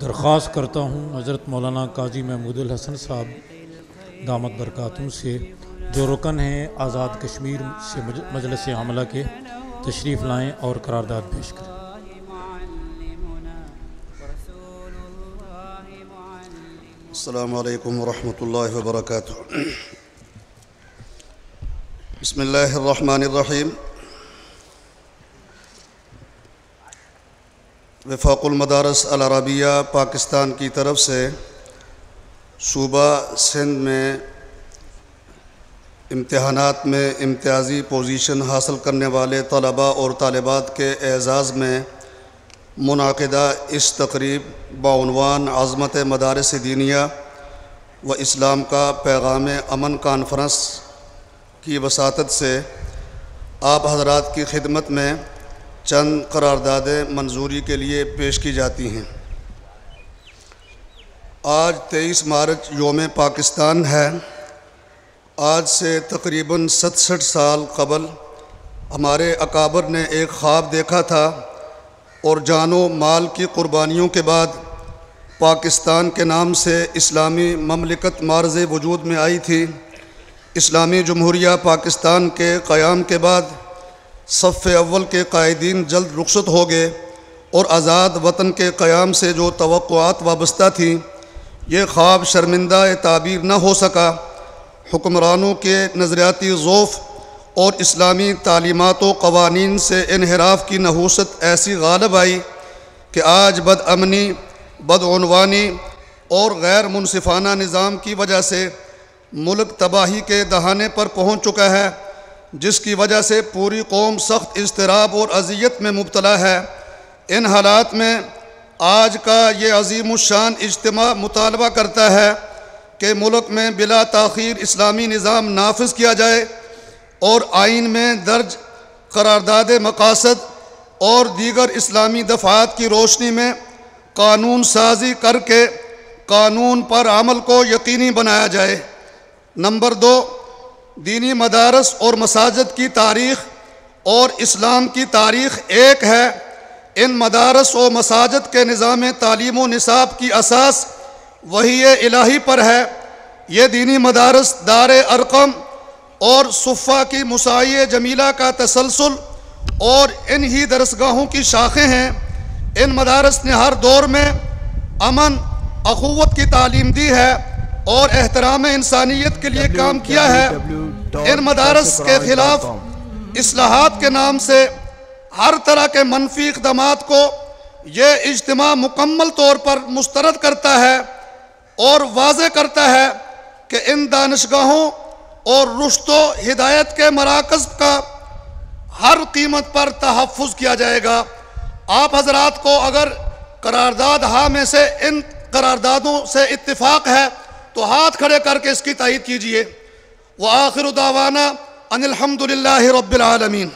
درخواست کرتا ہوں حضرت مولانا قاضی محمود الحسن صاحب دامت برکاتہم سے، جو رکن ہیں آزاد کشمیر سے مجلس عاملہ کے، تشریف لائیں اور قرارداد پیش کریں۔ السلام علیکم ورحمۃ اللہ وبرکاتہ۔ بسم اللہ الرحمن الرحیم۔ وفاق المدارس العربیہ پاکستان کی طرف سے صوبہ سندھ میں امتحانات میں امتیازی پوزیشن حاصل کرنے والے طلباء اور طالبات کے اعزاز میں منعقدہ اس تقریب بعنوان عظمت مدارس دینیہ و اسلام کا پیغام امن کانفرنس کی وساطت سے آپ حضرات کی خدمت میں چند قراردادیں منظوری کے لیے پیش کی جاتی ہیں۔ آج 23 مارچ یوم پاکستان ہے۔ آج سے تقریباً 67 سال قبل ہمارے اکابر نے ایک خواب دیکھا تھا اور جان و مال کی قربانیوں کے بعد پاکستان کے نام سے اسلامی مملکت معرض وجود میں آئی تھی۔ اسلامی جمہوریہ پاکستان کے قیام کے بعد صف اول کے قائدین جلد رخصت ہو گئے اور آزاد وطن کے قیام سے جو توقعات وابستہ تھیں یہ خواب شرمندہ تعبیر نہ ہو سکا۔ حکمرانوں کے نظریاتی ضعف اور اسلامی تعلیمات و قوانین سے انحراف کی نحوست ایسی غالب آئی کہ آج بد امنی، بدعنوانی اور غیر منصفانہ نظام کی وجہ سے ملک تباہی کے دہانے پر پہنچ چکا ہے، جس کی وجہ سے پوری قوم سخت اضطراب اور اذیت میں مبتلا ہے۔ ان حالات میں آج کا یہ عظیم الشان اجتماع مطالبہ کرتا ہے کہ ملک میں بلا تاخیر اسلامی نظام نافذ کیا جائے اور آئین میں درج قرارداد مقاصد اور دیگر اسلامی دفعات کی روشنی میں قانون سازی کر کے قانون پر عمل کو یقینی بنایا جائے۔ نمبر 2، دینی مدارس اور مساجد کی تاریخ اور اسلام کی تاریخ ایک ہے۔ ان مدارس و مساجد کے نظام تعلیم و نصاب کی اساس وحی الہی پر ہے۔ یہ دینی مدارس دار ارقم اور صفہ کی مساعی جمیلہ کا تسلسل اور انہی درسگاہوں کی شاخیں ہیں۔ ان مدارس نے ہر دور میں امن، اخوت کی تعلیم دی ہے اور احترام انسانیت کے لیے کام کیا ہے۔ ان مدارس کے خلاف اصلاحات کے نام سے ہر طرح کے منفی اقدامات کو یہ اجتماع مکمل طور پر مسترد کرتا ہے اور واضح کرتا ہے کہ ان دانشگاہوں اور رشد و ہدایت کے مراکز کا ہر قیمت پر تحفظ کیا جائے گا۔ آپ حضرات کو اگر قرارداد ہاں میں سے ان قراردادوں سے اتفاق ہے تو ہاتھ کھڑے کر کے اس کی تائید کیجئے۔ وآخر دعوانا ان الحمدللہ رب العالمین۔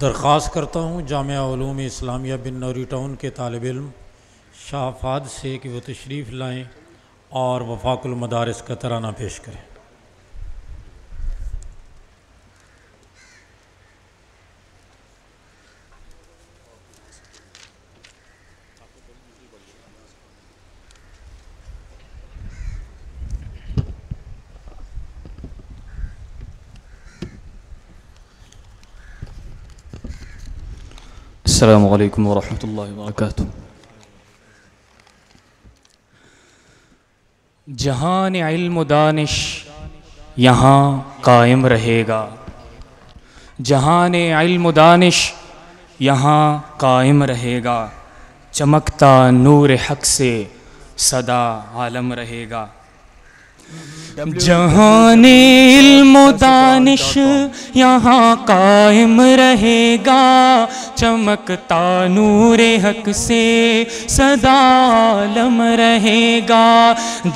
درخواست کرتا ہوں جامعہ علوم اسلامیہ بن نوری ٹاؤن کے طالب علم شاہ فہد سے کہ وہ تشریف لائیں اور وفاق المدارس کا ترانہ پیش کریں۔ السلام علیکم ورحمۃ اللہ وبرکاتہ۔ جہان علم و دانش یہاں قائم رہے گا، جہان علم و دانش یہاں قائم رہے گا، چمکتا نور حق سے صدا عالم رہے گا۔ جہان علم و دانش یہاں قائم رہے گا، چمکتا نور حق سے صدا عالم رہے گا۔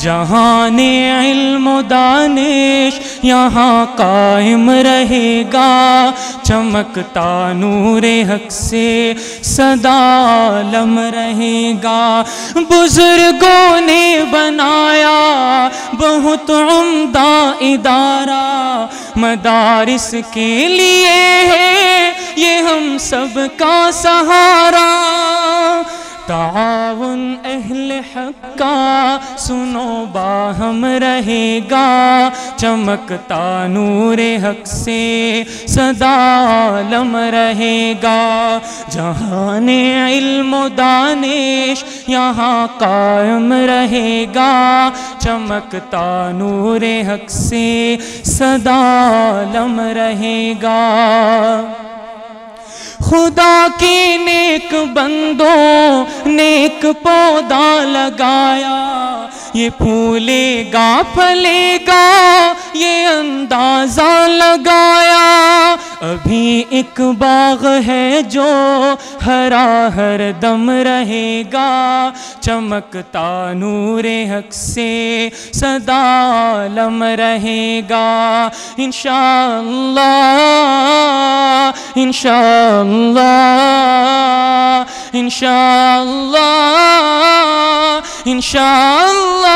جہان علم و دانش یہاں قائم رہے گا، چمکتا نور حق سے صدا عالم رہے گا۔ بزرگوں نے بنایا بہت عمدہ ادارہ، مدارس کے لیے ہے یہ ہم سب کا سہارا، تعاون اہل حق کا سنو باہم رہے گا، چمکتا نور حق سے صدا عالم رہے گا، جہان علم و دانش یہاں قائم رہے گا، چمکتا نور حق سے صدا عالم رہے گا۔ خدا کے نیک بندوں نیک پودا لگایا، یہ پھولے گا پھلے گا یہ اندازہ لگایا، ابھی ایک باغ ہے جو ہرا ہر دم رہے گا، چمکتا نور حق سے صدا عالم رہے گا۔ انشاءاللہ انشاءاللہ انشاءاللہ انشاءاللہ،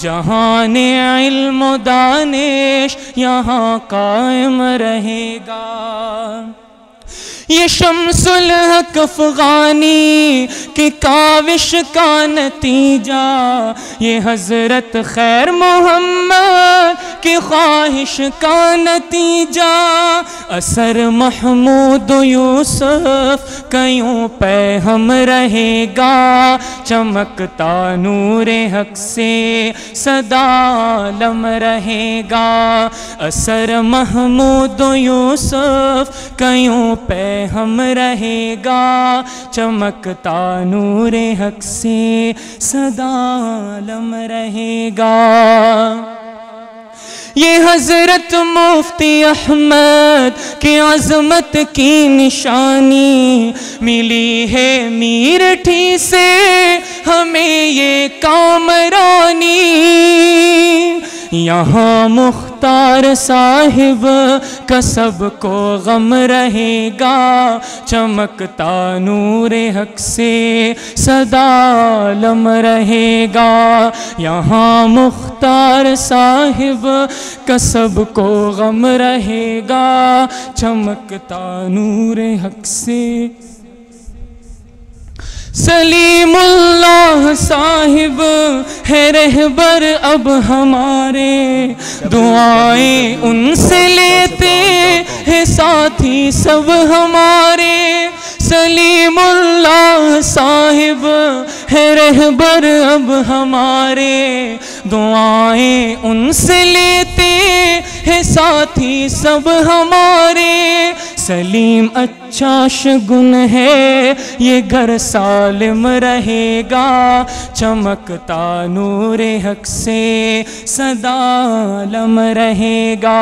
جہان علم و دانش یہاں قائم رہے گا۔ یہ شمس الحق افغانی کی کاوش کا نتیجہ، یہ حضرت خیر محمد کی خواہش کا نتیجہ، اثر محمود یوسف کیوں پہ ہم رہے گا، چمکتا نور حق سے صدا عالم رہے گا، اثر محمود یوسف کیوں پہ ہم رہے گا، چمکتا نور حق سے صدا عالم رہے گا۔ یہ حضرت مفتی احمد کی عظمت کی نشانی، ملی ہے میرٹھی سے ہمیں یہ کامرانی، یہاں مختار صاحب کا سب کو غم رہے گا، چمکتا نور حق سے صدا عالم رہے گا، یہاں مختار صاحب کا سب کو غم رہے گا، چمکتا نور حق سے سلیم اللہ صاحب ہے رہبر اب ہمارے، دعائیں ان سے لیتے ہیں ساتھی سب ہمارے، سلیم اللہ صاحب ہے رہبر اب ہمارے، دعائیں ان سے لیتے ہیں ساتھی سب ہمارے، سلیم اچھا شگن ہے یہ گھر سالم رہے گا، چمکتا نور حق سے صدا عالم رہے گا۔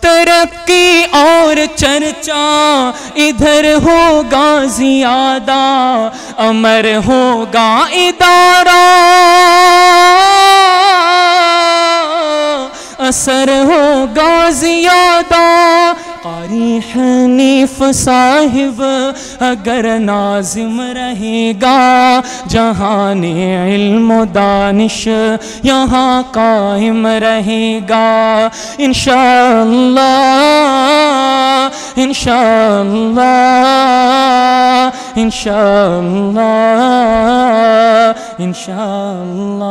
ترقی اور چرچا ادھر ہوگا زیادہ، امر ہوگا ادارہ، اثر ہوگا زیادہ، قاری حنیف صاحب اگر ناظم رہے گا، جہان علم و دانش یہاں قائم رہے گا۔ انشاءاللہ انشاءاللہ انشاءاللہ انشاءاللہ،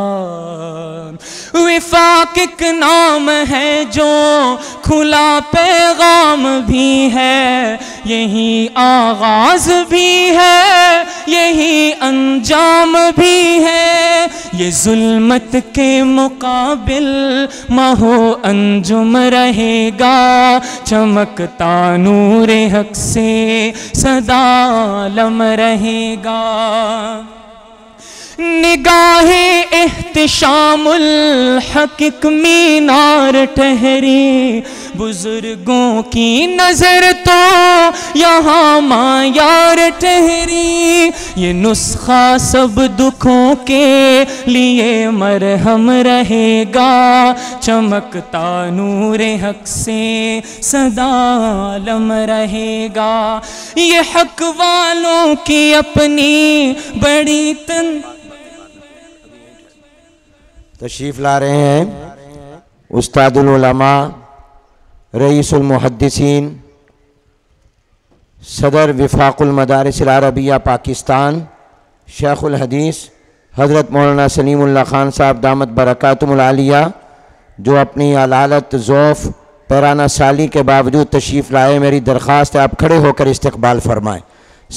وفاق ایک نام ہے جو کھلا پیغام بھی ہے، یہی آغاز بھی ہے یہی انجام بھی ہے، یہ ظلمت کے مقابل ماہو انجم رہے گا، چمکتا نور حق سے صدا عالم رہے گا۔ نگاہ احتشام الحقیق مینار ٹھہری، بزرگوں کی نظر تو یہاں معیار ٹھہری، یہ نسخہ سب دکھوں کے لیے مرہم رہے گا، چمکتا نور حق سے صدا عالم رہے گا۔ یہ حق والوں کی اپنی بڑی تن، تشریف لا رہے ہیں استاد العلماء رئیس المحدثین، صدر وفاق المدارس العربیہ پاکستان، شیخ الحدیث حضرت مولانا سلیم اللہ خان صاحب دامت برکاتہم العالیہ، جو اپنی علالت، ذوف، پیرانہ سالی کے باوجود تشریف لائے، میری درخواست ہے آپ کھڑے ہو کر استقبال فرمائیں۔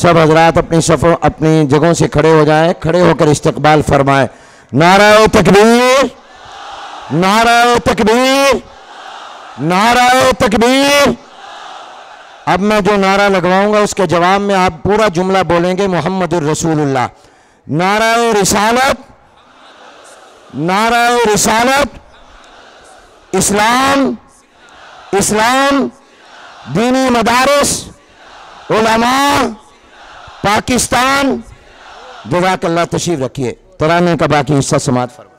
سب حضرات اپنی جگہوں سے کھڑے ہو جائیں، کھڑے ہو کر استقبال فرمائیں۔ نعرہ تکبیر، نعرہ تکبیر، نعرہ تکبیر۔ اب میں جو نعرہ لگواؤں گا اس کے جواب میں آپ پورا جملہ بولیں گے، محمد الرسول اللہ۔ نعرہ رسالت، نعرہ رسالت، اسلام، اسلام، دینی مدارس، علماء، پاکستان۔ جزاک اللہ، تشریف رکھیے، ترانے کا باقی حصہ سماعت فرمائیں۔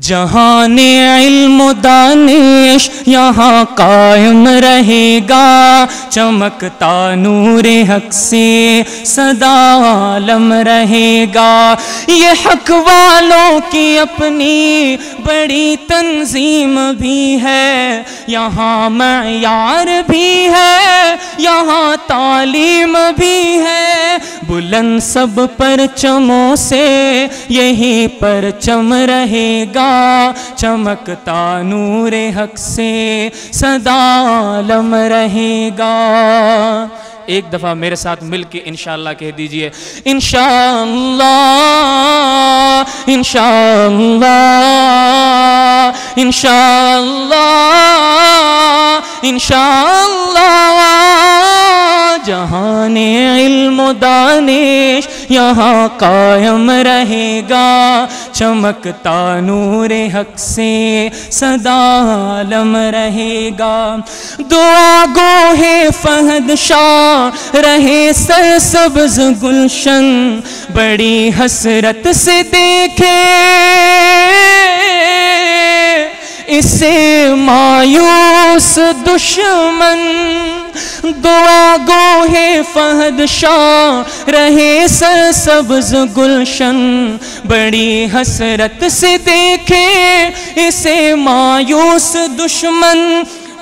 جہان علم و دانش یہاں قائم رہے گا، چمکتا نور حق سے صدا عالم رہے گا۔ یہ حق والوں کی اپنی بڑی تنظیم بھی ہے، یہاں معیار بھی ہے، یہاں تعلیم بھی ہے۔ بلند سب پرچموں سے یہی پرچم رہے گا، چمکتا نور حق سے صدا عالم رہے گا۔ ایک دفعہ میرے ساتھ مل کے انشاءاللہ کہہ دیجئے، انشاءاللہ، انشاءاللہ، انشاءاللہ، انشاءاللہ۔ جہان علم و دانش یہاں قائم رہے گا، چمکتا نور حق سے صدا عالم رہے گا۔ دعا گوہ فہد شاہ رہے سرسبز گلشن، بڑی حسرت سے دیکھے اسے مایوس دشمن۔ دعا گوہ فہد شاہ رہے سرسبز گلشن، بڑی حسرت سے دیکھے اسے مایوس دشمن۔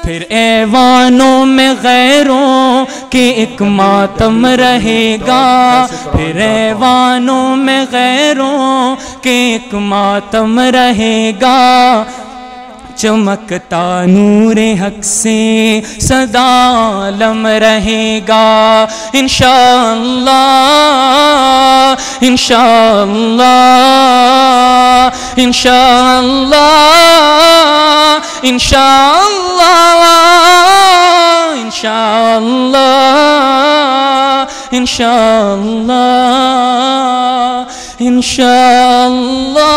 پھر ایوانوں میں غیروں کے ایک ماتم رہے گا، پھر ایوانوں میں غیروں کے ایک ماتم رہے گا۔ چمکتا نور حق سے صدا عالم رہے گا۔ انشاءاللہ، انشاءاللہ، انشاءاللہ، انشاءاللہ، انشاءاللہ، انشاءاللہ، انشاءاللہ،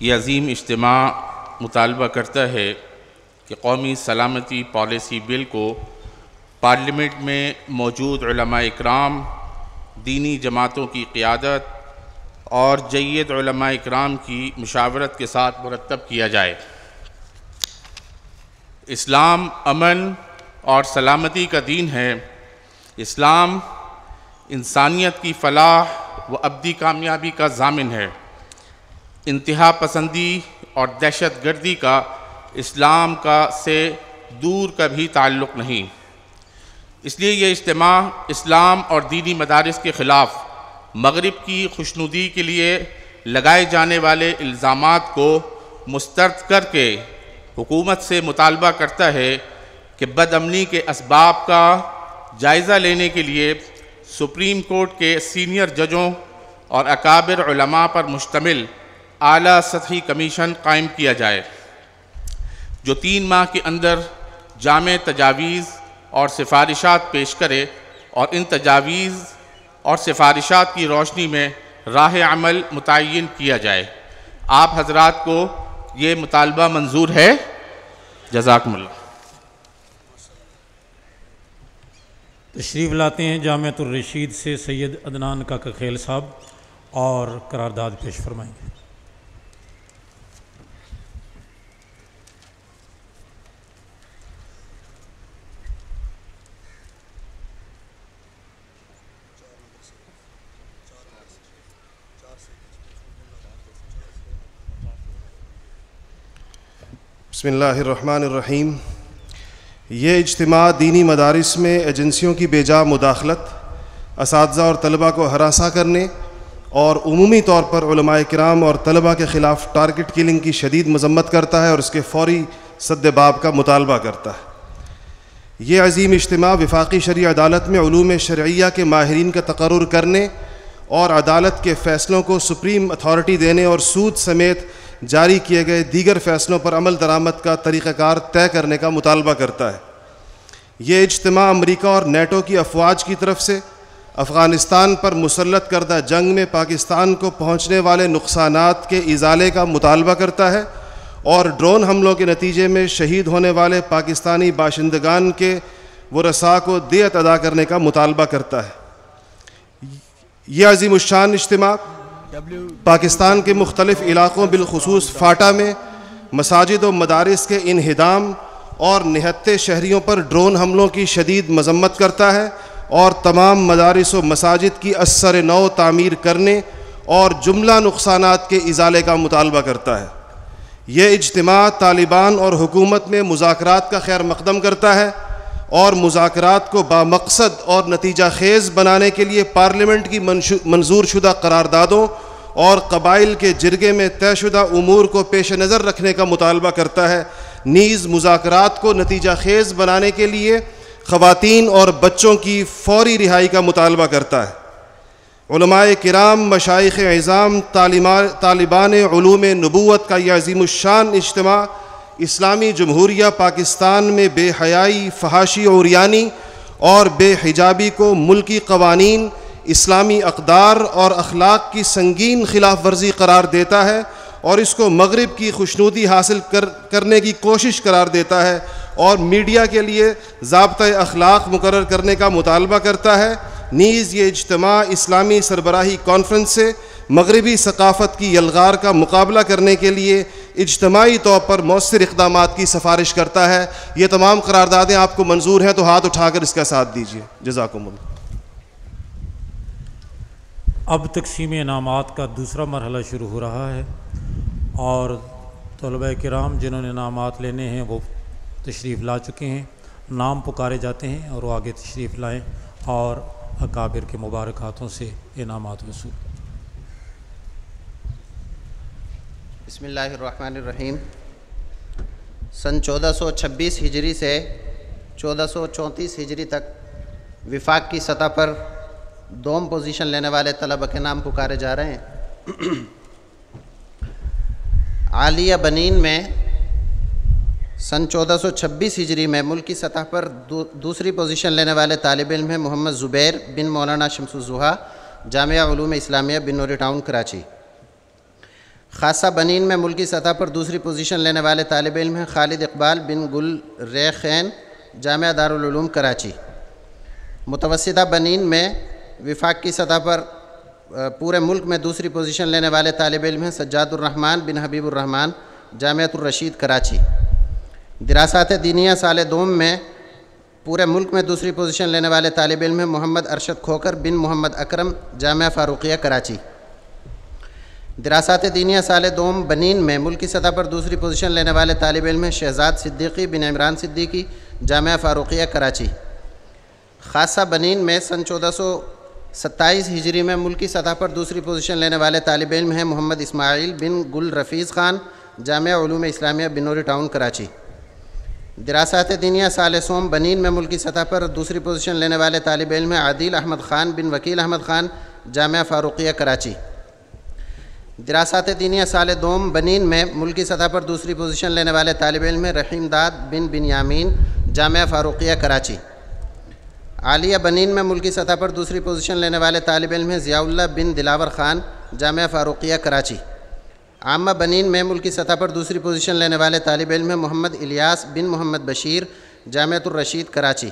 یہ عظیم اجتماع مطالبہ کرتا ہے کہ قومی سلامتی پالیسی بل کو پارلیمنٹ میں موجود علماء اکرام، دینی جماعتوں کی قیادت اور جید علماء اکرام کی مشاورت کے ساتھ مرتب کیا جائے۔ اسلام امن اور سلامتی کا دین ہے۔ اسلام انسانیت کی فلاح و ابدی کامیابی کا ضامن ہے۔ انتہا پسندی اور دہشت گردی کا اسلام کا سے دور کا بھی تعلق نہیں۔ اس لیے یہ اجتماع اسلام اور دینی مدارس کے خلاف مغرب کی خوشنودی کے لیے لگائے جانے والے الزامات کو مسترد کر کے حکومت سے مطالبہ کرتا ہے کہ بد امنی کے اسباب کا جائزہ لینے کے لیے سپریم کورٹ کے سینئر ججوں اور اکابر علماء پر مشتمل اعلیٰ سطحی کمیشن قائم کیا جائے، جو 3 ماہ کے اندر جامع تجاویز اور سفارشات پیش کرے اور ان تجاویز اور سفارشات کی روشنی میں راہ عمل متعین کیا جائے۔ آپ حضرات کو یہ مطالبہ منظور ہے؟ جزاکم اللہ۔ تشریف لاتے ہیں جامعہ الرشید سے سید ادنان قاکاخیل صاحب اور قرارداد پیش فرمائیں گے۔ بسم اللہ الرحمن الرحیم۔ یہ اجتماع دینی مدارس میں ایجنسیوں کی بے جا مداخلت، اساتذہ اور طلباء کو ہراساں کرنے اور عمومی طور پر علماء کرام اور طلباء کے خلاف ٹارگٹ کلنگ کی شدید مذمت کرتا ہے اور اس کے فوری سد باب کا مطالبہ کرتا ہے۔ یہ عظیم اجتماع وفاقی شرعی عدالت میں علوم شرعیہ کے ماہرین کا تقرر کرنے اور عدالت کے فیصلوں کو سپریم اتھارٹی دینے اور سود سمیت جاری کیے گئے دیگر فیصلوں پر عمل درآمد کا طریقہ کار طے کرنے کا مطالبہ کرتا ہے۔ یہ اجتماع امریکہ اور نیٹو کی افواج کی طرف سے افغانستان پر مسلط کردہ جنگ میں پاکستان کو پہنچنے والے نقصانات کے ازالے کا مطالبہ کرتا ہے اور ڈرون حملوں کے نتیجے میں شہید ہونے والے پاکستانی باشندگان کے وہ رسا کو دیت ادا کرنے کا مطالبہ کرتا ہے۔ یہ عظیم الشان اجتماع پاکستان کے مختلف علاقوں بالخصوص فاٹا میں مساجد و مدارس کے انہدام اور نہتے شہریوں پر ڈرون حملوں کی شدید مذمت کرتا ہے اور تمام مدارس و مساجد کی ازسر نو تعمیر کرنے اور جملہ نقصانات کے ازالے کا مطالبہ کرتا ہے۔ یہ اجتماع طالبان اور حکومت میں مذاکرات کا خیر مقدم کرتا ہے اور مذاکرات کو بامقصد اور نتیجہ خیز بنانے کے لیے پارلیمنٹ کی منظور شدہ قراردادوں اور قبائل کے جرگے میں طے شدہ امور کو پیش نظر رکھنے کا مطالبہ کرتا ہے۔ نیز مذاکرات کو نتیجہ خیز بنانے کے لیے خواتین اور بچوں کی فوری رہائی کا مطالبہ کرتا ہے۔ علماء کرام، مشائخ اعظام، طالبان علوم نبوت کا یہ عظیم الشان اجتماع اسلامی جمہوریہ پاکستان میں بے حیائی، فحاشی، عریانی اور بے حجابی کو ملکی قوانین، اسلامی اقدار اور اخلاق کی سنگین خلاف ورزی قرار دیتا ہے اور اس کو مغرب کی خوشنودی حاصل کرنے کی کوشش قرار دیتا ہے اور میڈیا کے لیے ضابطۂ اخلاق مقرر کرنے کا مطالبہ کرتا ہے۔ نیز یہ اجتماع اسلامی سربراہی کانفرنس سے مغربی ثقافت کی یلغار کا مقابلہ کرنے کے لیے اجتماعی طور پر مؤثر اقدامات کی سفارش کرتا ہے۔ یہ تمام قراردادیں آپ کو منظور ہیں تو ہاتھ اٹھا کر اس کا ساتھ دیجیے۔ جزاکم اللہ۔ اب تقسیم انعامات کا دوسرا مرحلہ شروع ہو رہا ہے اور طلباء کرام جنہوں نے انعامات لینے ہیں وہ تشریف لا چکے ہیں، نام پکارے جاتے ہیں اور وہ آگے تشریف لائیں اور اکابر کے مبارک ہاتھوں سے انعامات وصول۔ بسم اللہ الرحمن الرحیم۔ سن 1426 ہجری سے 1434 ہجری تک وفاق کی سطح پر دوم پوزیشن لینے والے طلبہ کے نام پکارے جا رہے ہیں۔ عالیہ بنین میں سن 1426 ہجری میں ملک کی سطح پر دوسری پوزیشن لینے والے طالب علم ہیں محمد زبیر بن مولانا شمس الضحیٰ، جامعہ علوم اسلامیہ بن نوریہ ٹاؤن کراچی۔ خاصہ بنین میں ملک کی سطح پر دوسری پوزیشن لینے والے طالب علم ہیں خالد اقبال بن گل ریخین، جامعہ دارالعلوم کراچی۔ متوسطہ بنین میں وفاق کی سطح پر پورے ملک میں دوسری پوزیشن لینے والے طالب علم ہیں سجاد الرحمن بن حبیب الرحمن، جامعہ الرشید کراچی۔ دراسات دینیہ سال دوم میں پورے ملک میں دوسری پوزیشن لینے والے طالب علم ہیں محمد ارشد کھوکر بن محمد اکرم، جامعہ فاروقیہ کراچی۔ دراسات دینیہ سال دوم بنین میں ملک کی سطح پر دوسری پوزیشن لینے والے طالب علم ہیں شہزاد صدیقی بن عمران صدیقی، جامعہ فاروقیہ کراچی۔ خاصہ بنین میں سن 1427 ہجری میں ملک کی سطح پر دوسری پوزیشن لینے والے طالب علم ہیں محمد اسماعیل بن گل رفیظ خان، جامعہ علوم اسلامیہ بن نوریہ ٹاؤن کراچی۔ دراسات دینیہ سال سوم بنین میں ملک کی سطح پر دوسری پوزیشن لینے والے طالب علم ہیں عادل احمد خان بن وکیل احمد خان، جامعہ فاروقیہ کراچی۔ دراسات دینیہ سال دوم بنین میں ملک کی سطح پر دوسری پوزیشن لینے والے طالب علم ہیں رحیم داد بن بنیامین، جامعہ فاروقیہ کراچی۔ عالیہ بنین میں ملک کی سطح پر دوسری پوزیشن لینے والے طالب علم ہیں ضیاء اللہ بن دلاور خان، جامعہ فاروقیہ کراچی۔ عامہ بنین میں ملکی سطح پر دوسری پوزیشن لینے والے طالب علم ہیں محمد الیاس بن محمد بشیر، جامعہ الرشید کراچی۔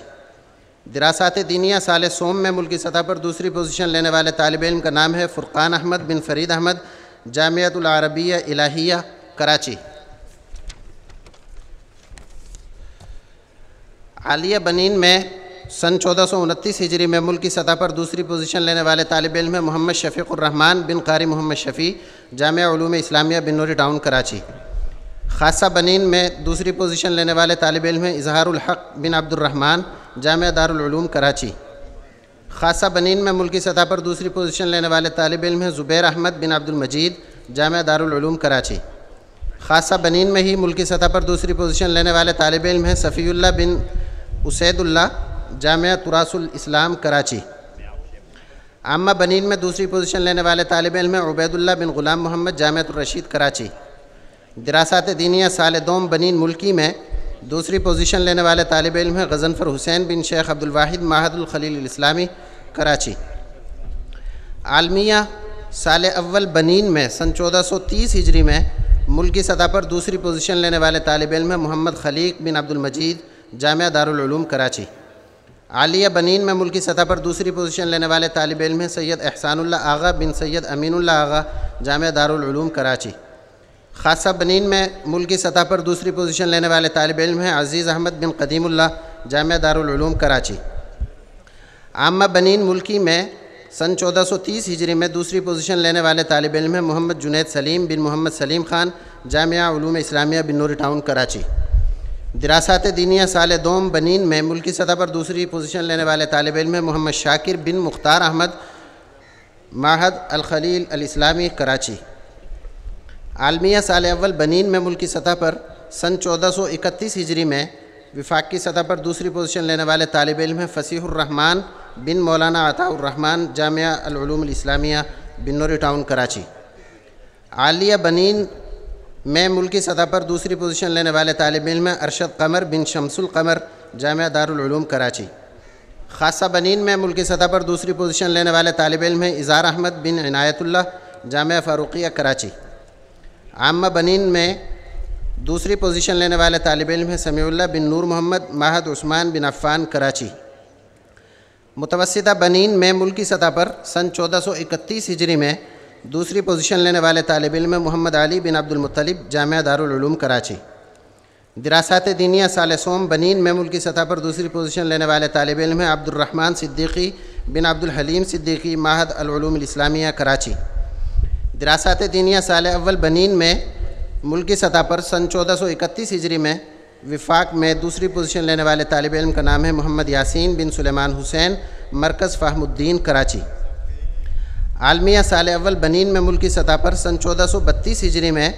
دراستِ دینیہ سال سوم میں ملکی سطح پر دوسری پوزیشن لینے والے طالب علم کا نام ہے فرقان احمد بن فرید احمد، جامعہ العربیہ الہیہ کراچی۔ عالیہ بنین میں سن 1429 ہجری میں ملکی سطح پر دوسری پوزیشن لینے والے طالب علم ہیں محمد شفیق الرحمن بن قاری محمد شفیع، جامعہ علوم اسلامیہ بن نوری ٹاؤن کراچی۔ خاصہ بنین میں دوسری پوزیشن لینے والے طالب علم ہیں اظہار الحق بن عبد الرحمن، جامعہ دارالعلوم کراچی۔ خاصہ بنین میں ملکی سطح پر دوسری پوزیشن لینے والے طالب علم ہیں زبیر احمد بن عبد المجید، جامعہ دارالعلوم کراچی۔ خاصہ بنین میں ہی ملکی سطح پر دوسری پوزیشن لینے والے طالب علم ہیں صفی اللہ بن اسید اللہ، جامعہ تراث الاسلام کراچی۔ عامہ بنین میں دوسری پوزیشن لینے والے طالب علم ہیں عبید اللہ بن غلام محمد، جامعہ الرشید کراچی۔ دراستِ دینیہ سال دوم بنین ملکی میں دوسری پوزیشن لینے والے طالب علم ہیں غضنفر حسین بن شیخ عبد الواحد، معہد الخلیل الاسلامی کراچی۔ عالمیہ سال اول بنین میں سن 1430 ہجری میں ملکی سطح پر دوسری پوزیشن لینے والے طالب علم ہیں محمد خلیق بن عبد المجید، جامعہ دارالعلوم کراچی۔ عالیہ بنین میں ملکی سطح پر دوسری پوزیشن لینے والے طالب علم ہیں سید احسان اللہ آغا بن سید امین اللہ آغا، جامعہ دارالعلوم کراچی۔ خاصہ بنین میں ملکی سطح پر دوسری پوزیشن لینے والے طالب علم ہیں عزیز احمد بن قدیم اللہ، جامعہ دارالعلوم کراچی۔ عامہ بنین ملکی میں سن 1430 ہجری میں دوسری پوزیشن لینے والے طالب علم ہیں محمد جنید سلیم بن محمد سلیم خان، جامعہ علوم اسلامیہ بن نوری ٹاؤن کراچی۔ دراستِ دینیہ سال دوم بنین میں ملکی سطح پر دوسری پوزیشن لینے والے طالب علم ہیں محمد شاکر بن مختار احمد، معہد الخلیل الاسلامی کراچی۔ عالمیہ سال اول بنین میں ملکی سطح پر سن 1431 ہجری میں وفاقی سطح پر دوسری پوزیشن لینے والے طالب علم ہیں فصیح الرحمن بن مولانا عطاء الرحمن، جامعہ العلوم الاسلامیہ بن نوری ٹاؤن کراچی۔ عالیہ بنین میں ملکی سطح پر دوسری پوزیشن لینے والے طالب علم ہیں ارشد قمر بن شمس القمر، جامعہ دارالعلوم کراچی۔ خاصہ بنین میں ملکی سطح پر دوسری پوزیشن لینے والے طالب علم ہیں اظہار احمد بن عنایت اللہ، جامعہ فاروقیہ کراچی۔ عامہ بنین میں دوسری پوزیشن لینے والے طالب علم ہیں سمیع اللہ بن نور محمد، معہد عثمان بن عفان کراچی۔ متوسطہ بنین میں ملکی سطح پر سن 1431 ہجری میں دوسری پوزیشن لینے والے طالب علم محمد علی بن عبد المطلب، جامعہ دارالعلوم کراچی۔ دراستِ دینیہ سال سوم بنین میں ملکی سطح پر دوسری پوزیشن لینے والے طالب علم ہیں عبد الرحمن صدیقی بن عبد الحلیم صدیقی، معہد العلوم الاسلامیہ کراچی۔ دراستِ دینیہ سال اول بنین میں ملکی سطح پر سن 1431 ہجری میں وفاق میں دوسری پوزیشن لینے والے طالب علم کا نام ہے محمد یاسین بن سلیمان حسین، مرکز فہم الدین کراچی۔ عالمیہ سال اول بنین میں ملکی سطح پر سن 1432 ہجری میں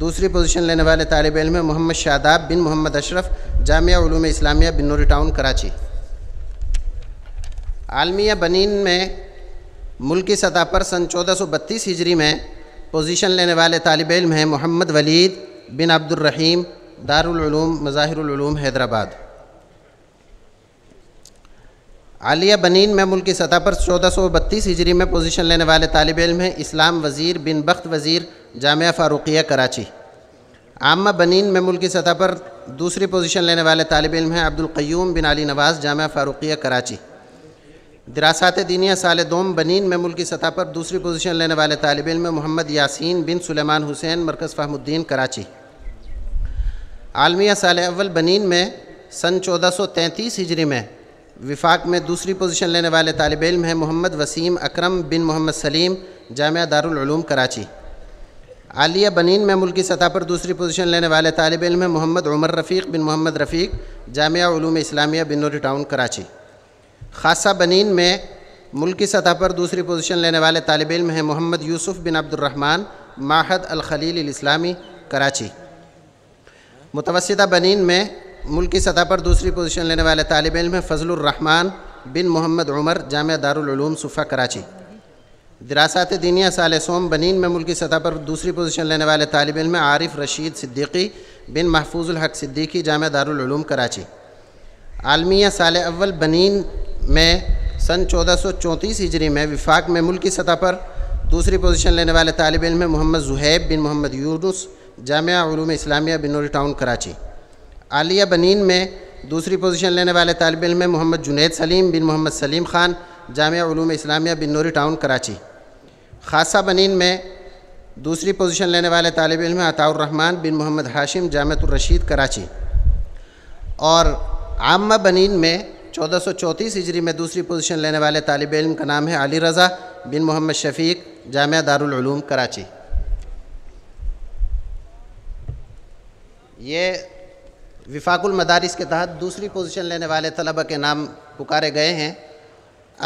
دوسری پوزیشن لینے والے طالب علم ہیں محمد شاداب بن محمد اشرف، جامعہ علوم اسلامیہ بن نوری ٹاؤن کراچی۔ عالمیہ بنین میں ملکی سطح پر سن 1432 ہجری میں پوزیشن لینے والے طالب علم ہیں محمد ولید بن عبد الرحیم، دارالعلوم مظاہر العلوم حیدر آباد۔ عالیہ بنین میں ملکی سطح پر 1432 ہجری میں پوزیشن لینے والے طالب علم ہیں اسلام وزیر بن بخت وزیر، جامعہ فاروقیہ کراچی۔ عامہ بنین میں ملکی سطح پر دوسری پوزیشن لینے والے طالب علم ہیں عبد القیوم بن علی نواز، جامعہ فاروقیہ کراچی۔ دراستِ دینیہ سال دوم بنین میں ملکی سطح پر دوسری پوزیشن لینے والے طالب علم ہیں محمد یاسین بن سلیمان حسین، مرکز فہم الدین کراچی۔ عالمیہ سال اول بنین میں سن 1433 ہجری میں وفاق میں دوسری پوزیشن لینے والے طالب علم ہیں محمد وسیم اکرم بن محمد سلیم، جامعہ دارالعلوم کراچی۔ عالیہ بنین میں ملکی سطح پر دوسری پوزیشن لینے والے طالب علم ہیں محمد عمر رفیق بن محمد رفیق، جامعہ علوم اسلامیہ بن نوری ٹاؤن کراچی۔ خاصہ بنین میں ملکی سطح پر دوسری پوزیشن لینے والے طالب علم ہیں محمد یوسف بن عبد الرحمن، معہد الخلیل الاسلامی کراچی۔ متوسطہ بنین میں ملکی سطح پر دوسری پوزیشن لینے والے طالب علم ہیں فضل الرحمن بن محمد عمر، جامعہ دارالعلوم صفہ کراچی۔ دراستِ دینیہ سال سوم بنین میں ملکی سطح پر دوسری پوزیشن لینے والے طالب علم ہیں عارف رشید صدیقی بن محفوظ الحق صدیقی، جامعہ دارالعلوم کراچی۔ عالمیہ سال اول بنین میں سن 1434 ہجری میں وفاق میں ملکی سطح پر دوسری پوزیشن لینے والے طالب علم ہے محمد زہیب بن محمد یونس، جامعہ علوم اسلامیہ بن نوری ٹاؤن کراچی۔ عالیہ بنین میں دوسری پوزیشن لینے والے طالب علم ہے محمد جنید سلیم بن محمد سلیم خان، جامعہ علوم اسلامیہ بن نوری ٹاؤن کراچی۔ خاصہ بنین میں دوسری پوزیشن لینے والے طالب علم ہے عطاء الرحمن بن محمد ہاشم، جامعہ الرشید کراچی۔ اور عامہ بنین میں 1434 ہجری میں دوسری پوزیشن لینے والے طالب علم کا نام ہے علی رضا بن محمد شفیق، جامعہ دارالعلوم کراچی۔ یہ وفاق المدارس کے تحت دوسری پوزیشن لینے والے طلبہ کے نام پکارے گئے ہیں۔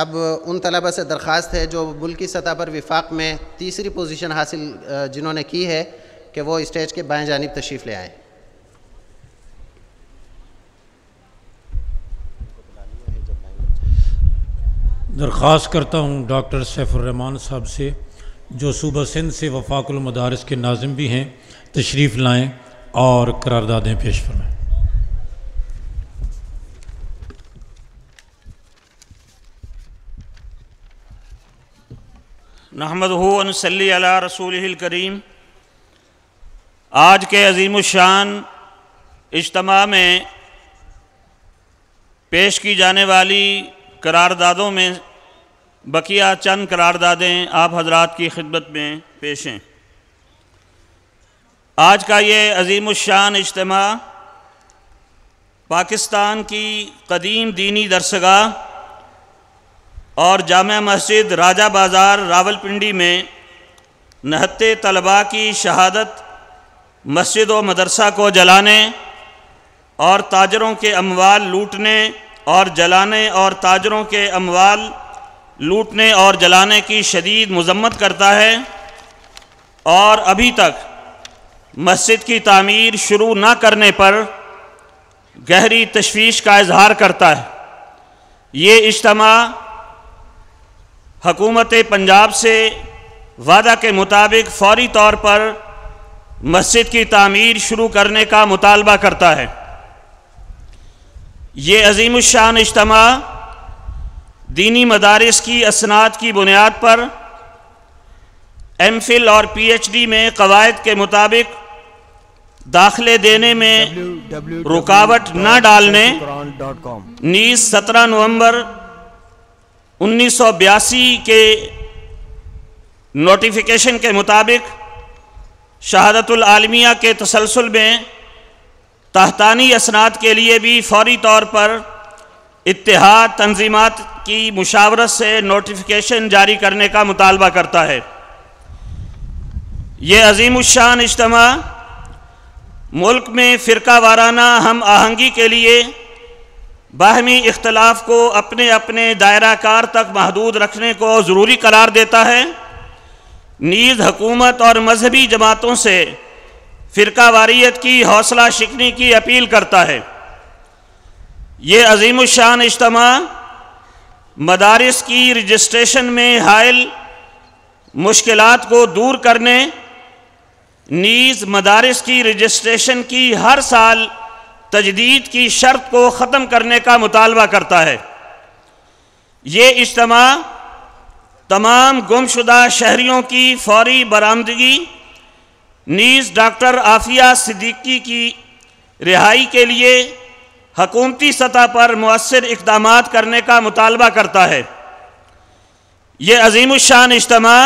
اب ان طلبہ سے درخواست ہے جو ملکی سطح پر وفاق میں تیسری پوزیشن حاصل جنہوں نے کی ہے کہ وہ اسٹیج کے بائیں جانب تشریف لے آئیں۔ درخواست کرتا ہوں ڈاکٹر سیف الرحمن صاحب سے، جو صوبہ سندھ سے وفاق المدارس کے ناظم بھی ہیں، تشریف لائیں اور قراردادیں پیش فرمائیں۔ نحمدہ و نصلی علی رسولہ الکریم۔ آج کے عظیم الشان اجتماع میں پیش کی جانے والی قراردادوں میں بقیہ چند قراردادیں آپ حضرات کی خدمت میں پیش ہیں۔ آج کا یہ عظیم الشان اجتماع پاکستان کی قدیم دینی درسگاہ اور جامع مسجد راجہ بازار راولپنڈی میں 79 طلباء کی شہادت مسجد و مدرسہ کو جلانے اور تاجروں کے اموال لوٹنے اور جلانے اور تاجروں کے اموال لوٹنے اور جلانے کی شدید مذمت کرتا ہے اور ابھی تک مسجد کی تعمیر شروع نہ کرنے پر گہری تشویش کا اظہار کرتا ہے۔ یہ اجتماع حکومت پنجاب سے وعدہ کے مطابق فوری طور پر مسجد کی تعمیر شروع کرنے کا مطالبہ کرتا ہے۔ یہ عظیم الشان اجتماع دینی مدارس کی اسناد کی بنیاد پر ایم فل اور پی ایچ ڈی میں قواعد کے مطابق داخلے دینے میں رکاوٹ نہ ڈالنے، نیز 17 نومبر 1982 کے نوٹیفیکیشن کے مطابق شہادت العالمیہ کے تسلسل میں تحتانی اسناد کے لیے بھی فوری طور پر اتحاد تنظیمات کی مشاورت سے نوٹیفیکیشن جاری کرنے کا مطالبہ کرتا ہے۔ یہ عظیم الشان اجتماع ملک میں فرقہ وارانہ ہم آہنگی کے لیے باہمی اختلاف کو اپنے اپنے دائرہ کار تک محدود رکھنے کو ضروری قرار دیتا ہے، نیز حکومت اور مذہبی جماعتوں سے فرقہ واریت کی حوصلہ شکنی کی اپیل کرتا ہے۔ یہ عظیم الشان اجتماع مدارس کی رجسٹریشن میں حائل مشکلات کو دور کرنے، نیز مدارس کی رجسٹریشن کی ہر سال تجدید کی شرط کو ختم کرنے کا مطالبہ کرتا ہے۔ یہ اجتماع تمام گم شدہ شہریوں کی فوری برآمدگی، نیز ڈاکٹر آفیہ صدیقی کی رہائی کے لیے حکومتی سطح پر مؤثر اقدامات کرنے کا مطالبہ کرتا ہے۔ یہ عظیم الشان اجتماع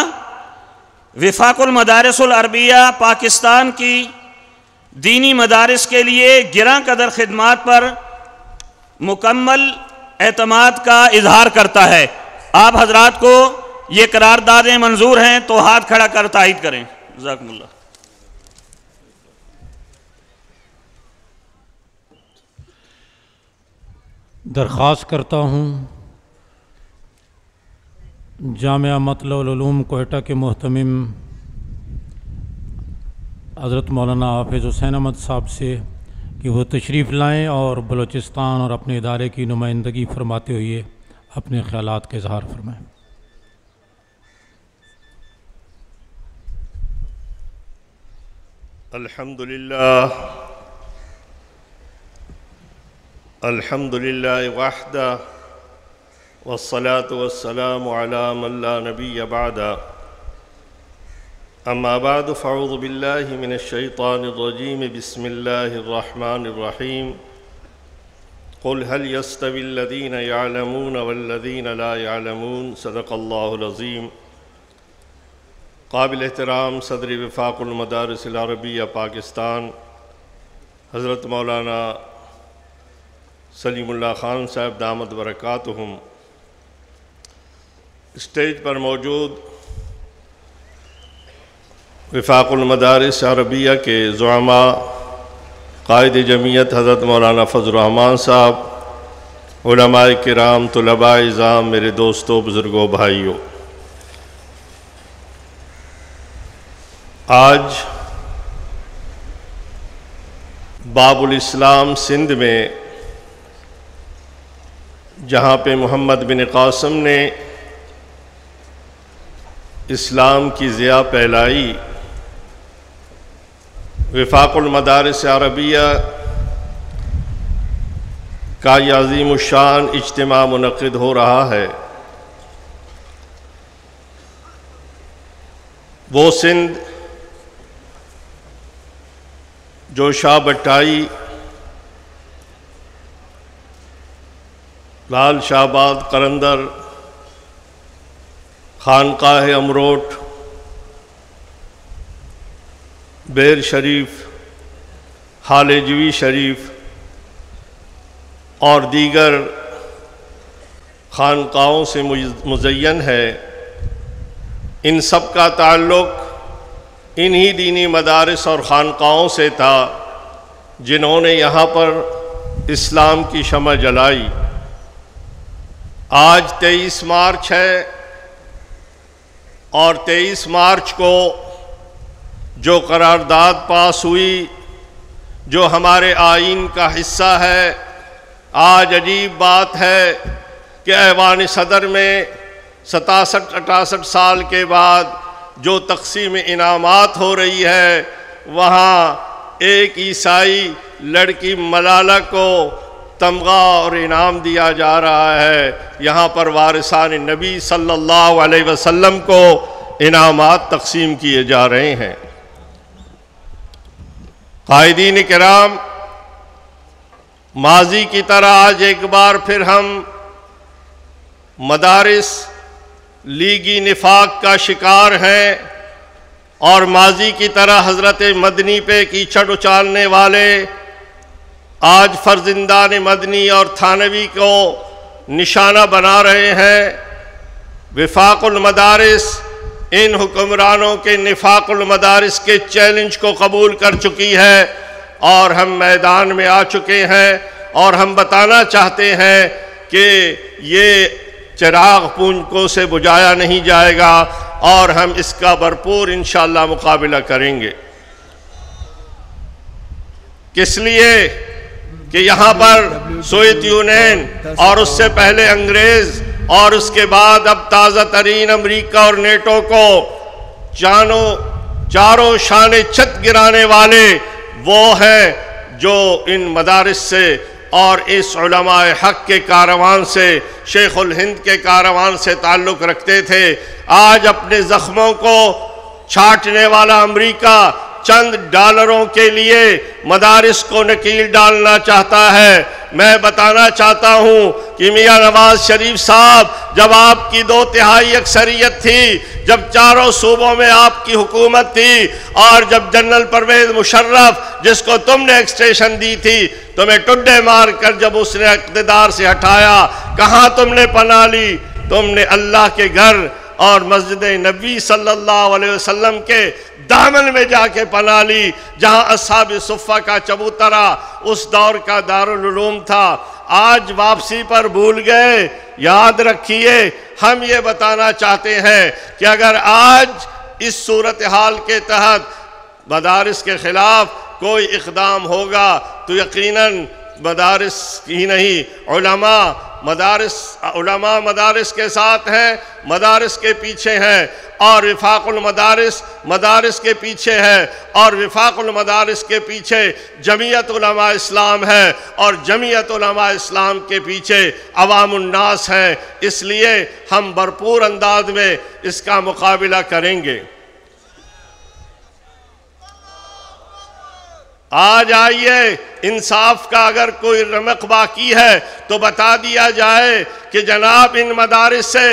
وفاق المدارس العربیہ پاکستان کی دینی مدارس کے لیے گراں قدر خدمات پر مکمل اعتماد کا اظہار کرتا ہے۔ آپ حضرات کو یہ قراردادیں منظور ہیں تو ہاتھ کھڑا کر تائید کریں۔ جزاکم اللہ۔ درخواست کرتا ہوں جامعہ مطلع علوم کوئٹہ کے محتمم حضرت مولانا حافظ حسین احمد صاحب سے کہ وہ تشریف لائیں اور بلوچستان اور اپنے ادارے کی نمائندگی فرماتے ہوئے اپنے خیالات کا اظہار فرمائیں۔ الحمد للہ وحدہ والصلاة والسلام علی من لا نبی بعدہ اما بعد فاعوذ باللہ من الشیطان الرجیم بسم اللہ الرحمن الرحیم قل هل يستوي الذين يعلمون والذين لا يعلمون صدق اللہ العظیم. قابل احترام صدر وفاق المدارس العربیہ پاکستان حضرت مولانا سلیم اللہ خان صاحب دامت برکاتہم، اسٹیج پر موجود وفاق المدارس عربیہ کے زعماء، قائد جمعیت حضرت مولانا فضل الرحمن صاحب، علماء کرام، طلباء عزام، میرے دوستوں، بزرگوں، بھائیوں، آج باب الاسلام سندھ میں، جہاں پہ محمد بن قاسم نے اسلام کی ضیاء پھیلائی، وفاق المدارس عربیہ کا یہ عظیم الشان اجتماع منعقد ہو رہا ہے. وہ سندھ جو شاہ بٹائی، لال شاہ آباد، قلندر، خانقاہ امروٹ، بیر شریف، حالجوی شریف اور دیگر خانقاہوں سے مزین ہے، ان سب کا تعلق انہی دینی مدارس اور خانقاہوں سے تھا جنہوں نے یہاں پر اسلام کی شمع جلائی. آج 23 مارچ ہے اور 23 مارچ کو جو قرارداد پاس ہوئی، جو ہمارے آئین کا حصہ ہے، آج عجیب بات ہے کہ ایوان صدر میں 67-68 سال کے بعد جو تقسیم انعامات ہو رہی ہے، وہاں ایک عیسائی لڑکی ملالہ کو تمغہ اور انعام دیا جا رہا ہے. یہاں پر وارثان نبی صلی اللہ علیہ وسلم کو انعامات تقسیم کیے جا رہے ہیں. قائدین کرام، ماضی کی طرح آج ایک بار پھر ہم مدارس لیگی نفاق کا شکار ہیں، اور ماضی کی طرح حضرت مدنی پہ کیچڑ اچالنے والے آج فرزندان مدنی اور تھانوی کو نشانہ بنا رہے ہیں. وفاق المدارس ان حکمرانوں کے نفاق المدارس کے چیلنج کو قبول کر چکی ہے، اور ہم میدان میں آ چکے ہیں، اور ہم بتانا چاہتے ہیں کہ یہ چراغ پونجکوں سے بجھایا نہیں جائے گا، اور ہم اس کا بھرپور انشاءاللہ مقابلہ کریں گے. کس لیے کہ یہاں پر سوویت یونین اور اس سے پہلے انگریز، اور اس کے بعد اب تازہ ترین امریکہ اور نیٹو کو چاروں شان چھت گرانے والے وہ ہیں جو ان مدارس سے اور اس علماء حق کے کاروان سے، شیخ الہند کے کاروان سے تعلق رکھتے تھے. آج اپنے زخموں کو چھانٹنے والا امریکہ چند ڈالروں کے لیے مدارس کو نکیل ڈالنا چاہتا ہے. میں بتانا چاہتا ہوں کہ میاں نواز شریف صاحب، جب آپ کی 2/3 اکثریت تھی، جب چاروں صوبوں میں آپ کی حکومت تھی، اور جب جنرل پرویز مشرف جس کو تم نے ایکسٹینشن دی تھی، تمہیں ٹڈے مار کر جب اس نے اقتدار سے ہٹایا، کہاں تم نے پناہ لی؟ تم نے اللہ کے گھر اور مسجد نبی صلی اللہ علیہ وسلم کے دامن میں جا کے پناہ لی، جہاں اصحاب صفہ کا چبوترا اس دور کا دارالعلوم تھا. آج واپسی پر بھول گئے. یاد رکھیے، ہم یہ بتانا چاہتے ہیں کہ اگر آج اس صورتحال کے تحت مدارس کے خلاف کوئی اقدام ہوگا تو یقیناً مدارس ہی نہیں، علماء مدارس کے ساتھ ہیں، مدارس کے پیچھے ہیں، اور وفاق المدارس مدارس کے پیچھے ہے، اور وفاق المدارس کے پیچھے جمعیت علماء اسلام ہے، اور جمعیت علماء اسلام کے پیچھے عوام الناس ہیں. اس لیے ہم بھرپور انداز میں اس کا مقابلہ کریں گے. آج آئیے انصاف کا اگر کوئی رمق باقی ہے تو بتا دیا جائے کہ جناب ان مدارس سے،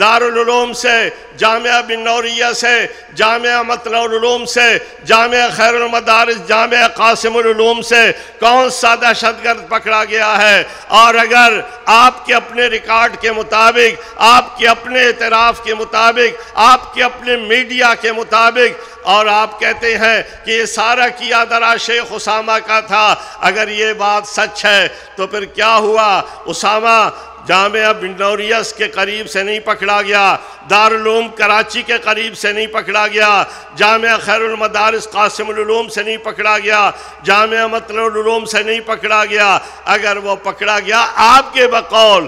دارالعلوم سے، جامعہ بن نوریہ سے، جامعہ مطلع علوم سے، جامعہ خیر المدارس، جامعہ قاسم العلوم سے کون سا دہشت گرد پکڑا گیا ہے؟ اور اگر آپ کے اپنے ریکارڈ کے مطابق، آپ کے اپنے اعتراف کے مطابق، آپ کے اپنے میڈیا کے مطابق، اور آپ کہتے ہیں کہ یہ سارا کیا درا شیخ اسامہ کا تھا، اگر یہ بات سچ ہے تو پھر کیا ہوا اسامہ جامعہ بن نوریہ کے قریب سے نہیں پکڑا گیا، دارالعلوم کراچی کے قریب سے نہیں پکڑا گیا، جامعہ خیر المدارس قاسم العلوم سے نہیں پکڑا گیا، جامعہ مطلع العلوم سے نہیں پکڑا گیا؟ اگر وہ پکڑا گیا آپ کے بقول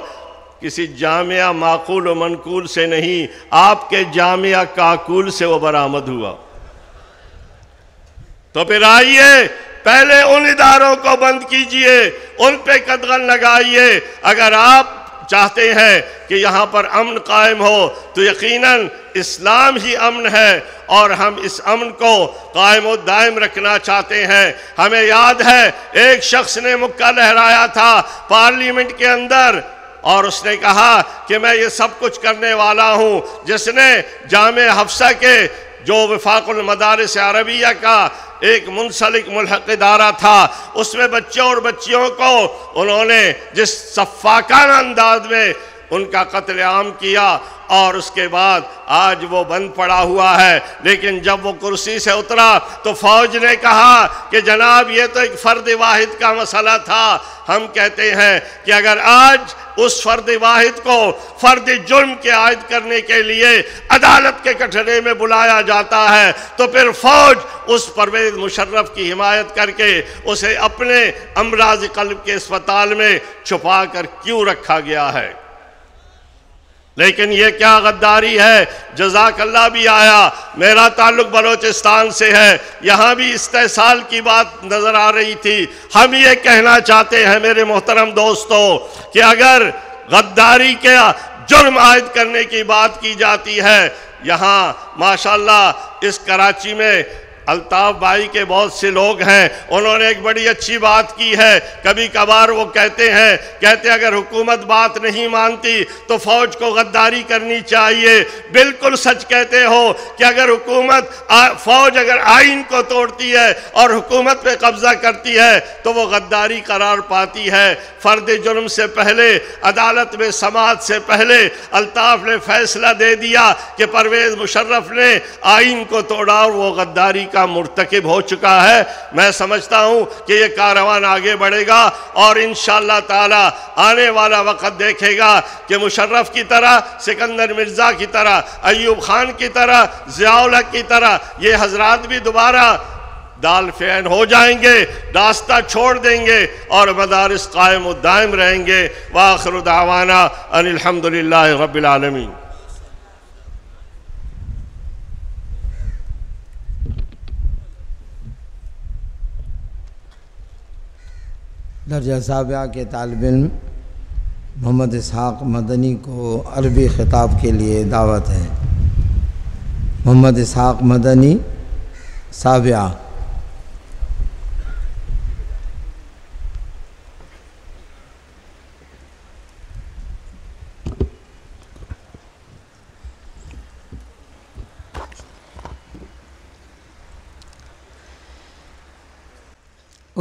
کسی جامعہ معقول و منقول سے نہیں، آپ کے جامعہ کاکول سے وہ برآمد ہوا۔ تو پھر آئیے پہلے ان اداروں کو بند کیجئے، ان پہ قدغن لگائیے۔ اگر آپ چاہتے ہیں کہ یہاں پر امن قائم ہو تو یقیناً اسلام ہی امن ہے، اور ہم اس امن کو قائم و دائم رکھنا چاہتے ہیں۔ ہمیں یاد ہے ایک شخص نے مکہ لہرایا تھا پارلیمنٹ کے اندر، اور اس نے کہا کہ میں یہ سب کچھ کرنے والا ہوں، جس نے جامعہ حفصہ کے، جو وفاق المدارس عربیہ کا ایک منسلک ملحق ادارہ تھا، اس میں بچوں اور بچیوں کو انہوں نے جس صفاکانہ انداز میں ان کا قتل عام کیا، اور اس کے بعد آج وہ بند پڑا ہوا ہے۔ لیکن جب وہ کرسی سے اترا تو فوج نے کہا کہ جناب یہ تو ایک فرد واحد کا مسئلہ تھا۔ ہم کہتے ہیں کہ اگر آج اس فرد واحد کو فرد جرم کے عائد کرنے کے لیے عدالت کے کٹہرے میں بلایا جاتا ہے تو پھر فوج اس پرویز مشرف کی حمایت کر کے اسے اپنے امراض قلب کے اسپتال میں چھپا کر کیوں رکھا گیا ہے؟ لیکن یہ کیا غداری ہے؟ جزاک اللہ بھی آیا۔ میرا تعلق بلوچستان سے ہے، یہاں بھی استحصال کی بات نظر آ رہی تھی۔ ہم یہ کہنا چاہتے ہیں میرے محترم دوستو کہ اگر غداری کے جرم عائد کرنے کی بات کی جاتی ہے، یہاں ماشاءاللہ اس کراچی میں الطاف بھائی کے بہت سے لوگ ہیں، انہوں نے ایک بڑی اچھی بات کی ہے۔ کبھی کبھار وہ کہتے ہیں اگر حکومت بات نہیں مانتی تو فوج کو غداری کرنی چاہیے۔ بالکل سچ کہتے ہو کہ اگر حکومت، فوج اگر آئین کو توڑتی ہے اور حکومت پہ قبضہ کرتی ہے تو وہ غداری قرار پاتی ہے۔ فرد جرم سے پہلے، عدالت میں سماعت سے پہلے الطاف نے فیصلہ دے دیا کہ پرویز مشرف نے آئین کو توڑا اور وہ غداری کا مرتکب ہو چکا ہے۔ میں سمجھتا ہوں کہ یہ کاروان آگے بڑھے گا اور انشاءاللہ تعالی آنے والا وقت دیکھے گا کہ مشرف کی طرح، سکندر مرزا کی طرح، ایوب خان کی طرح، ضیاء الحق کی طرح یہ حضرات بھی دوبارہ دال فین ہو جائیں گے، راستہ چھوڑ دیں گے اور مدارس قائم و دائم رہیں گے۔ وآخر دعوانا ان الحمدللہ رب العالمین۔ درجہ رابعہ کے طالب علم محمد اسحاق مدنی کو عربی خطاب کے لیے دعوت ہے۔ محمد اسحاق مدنی رابعہ۔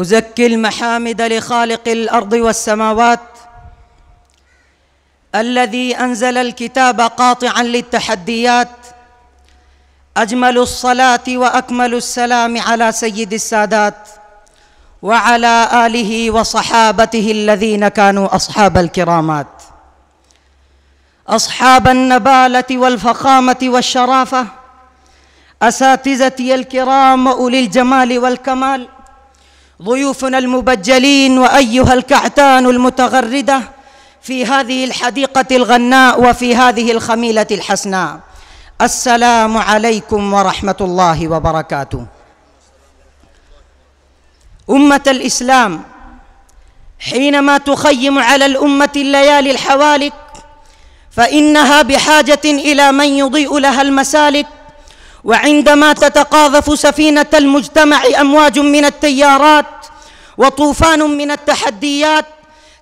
أزكي المحامد لخالق الأرض والسماوات الذي أنزل الكتاب قاطعا للتحديات، أجمل الصلاة وأكمل السلام على سيد السادات وعلى آله وصحابته الذين كانوا أصحاب الكرامات، أصحاب النبالة والفخامة والشرافة، أساتذتي الكرام أولي الجمال والكمال، ضيوفنا المبجلين، وأيها الكعتان المتغردة في هذه الحديقة الغناء وفي هذه الخميلة الحسناء، السلام عليكم ورحمة الله وبركاته. أمة الإسلام، حينما تخيم على الأمة الليالي الحوالك فإنها بحاجة إلى من يضيء لها المسالك وعندما تتقاذف سفينة المجتمع أمواج من التيارات وطوفان من التحديات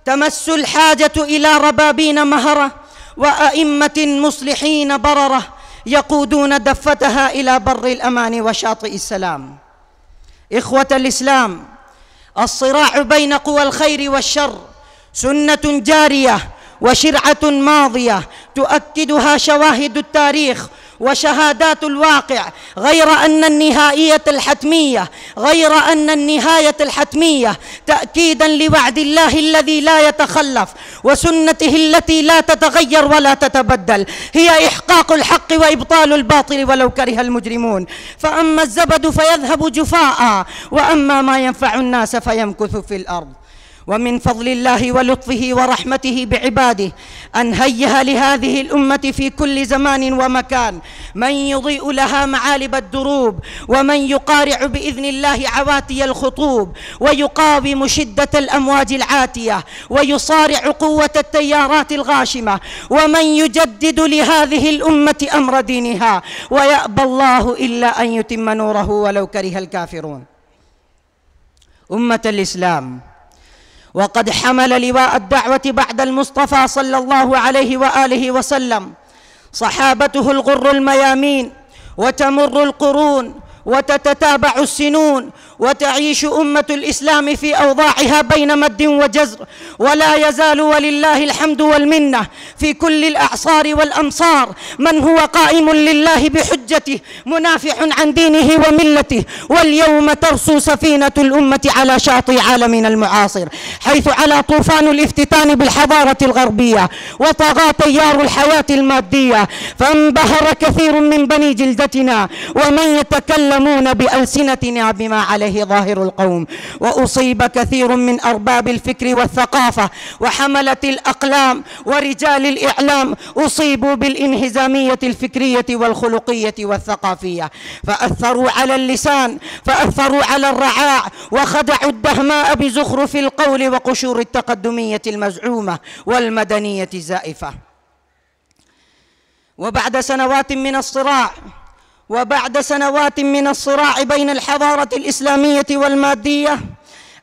تمس الحاجة إلى ربابين مهرة وأئمة مصلحين بررة يقودون دفتها إلى بر الأمان وشاطئ السلام. إخوة الإسلام، الصراع بين قوى الخير والشر سنة جارية وشرعة ماضية تؤكدها شواهد التاريخ وشهادات الواقع، غير أن النهاية الحتمية تأكيدا لوعد الله الذي لا يتخلف وسنته التي لا تتغير ولا تتبدل هي إحقاق الحق وإبطال الباطل ولو كره المجرمون. فأما الزبد فيذهب جفاء وأما ما ينفع الناس فيمكث في الأرض. ومن فضل الله ولطفه ورحمته بعباده أن هيأ لهذه الأمة في كل زمان ومكان من يضيء لها معالب الدروب ومن يقارع بإذن الله عواتي الخطوب ويقاوم شدة الأمواج العاتية ويصارع قوة التيارات الغاشمة ومن يجدد لهذه الأمة أمر دينها ويأبى الله إلا أن يتم نوره ولو كره الكافرون. أمة الإسلام، وقد حمل لواء الدعوة بعد المصطفى صلى الله عليه وآله وسلم صحابته الغر الميامين، وتمر القرون وتتتابع السنون، وتعيش أمة الإسلام في أوضاعها بين مد وجزر، ولا يزال ولله الحمد والمنة في كل الأعصار والأمصار من هو قائم لله بحجته منافع عن دينه وملته. واليوم ترسو سفينة الأمة على شاطئ عالمنا المعاصر، حيث على طوفان الافتتان بالحضارة الغربية وطغى تيار الحياة المادية فانبهر كثير من بني جلدتنا ومن يتكلمون بألسنتنا بما عليه ظاهر القوم، وأصيب كثير من أرباب الفكر والثقافة وحملة الأقلام ورجال الإعلام، أصيبوا بالانهزامية الفكرية والخلقية والثقافية، فأثروا على اللسان، فأثروا على الرعاع، وخدعوا الدهماء بزخرف القول وقشور التقدمية المزعومة والمدنية الزائفة. وبعد سنوات من الصراع بين الحضارة الإسلامية والمادية،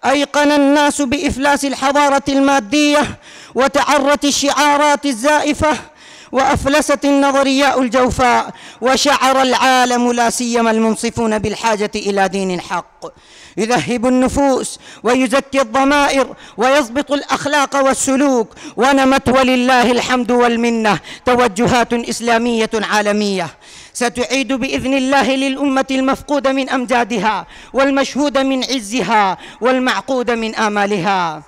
أيقن الناس بإفلاس الحضارة المادية وتعرت الشعارات الزائفة وأفلست النظرياء الجوفاء، وشعر العالم لا سيما المنصفون بالحاجة إلى دين حق يذهب النفوس ويزكي الضمائر ويضبط الأخلاق والسلوك، ونمت ولله الحمد والمنة توجهات إسلامية عالمية ستعيد بإذن الله للأمة المفقودة من أمجادها والمشهود من عزها والمعقود من آمالها.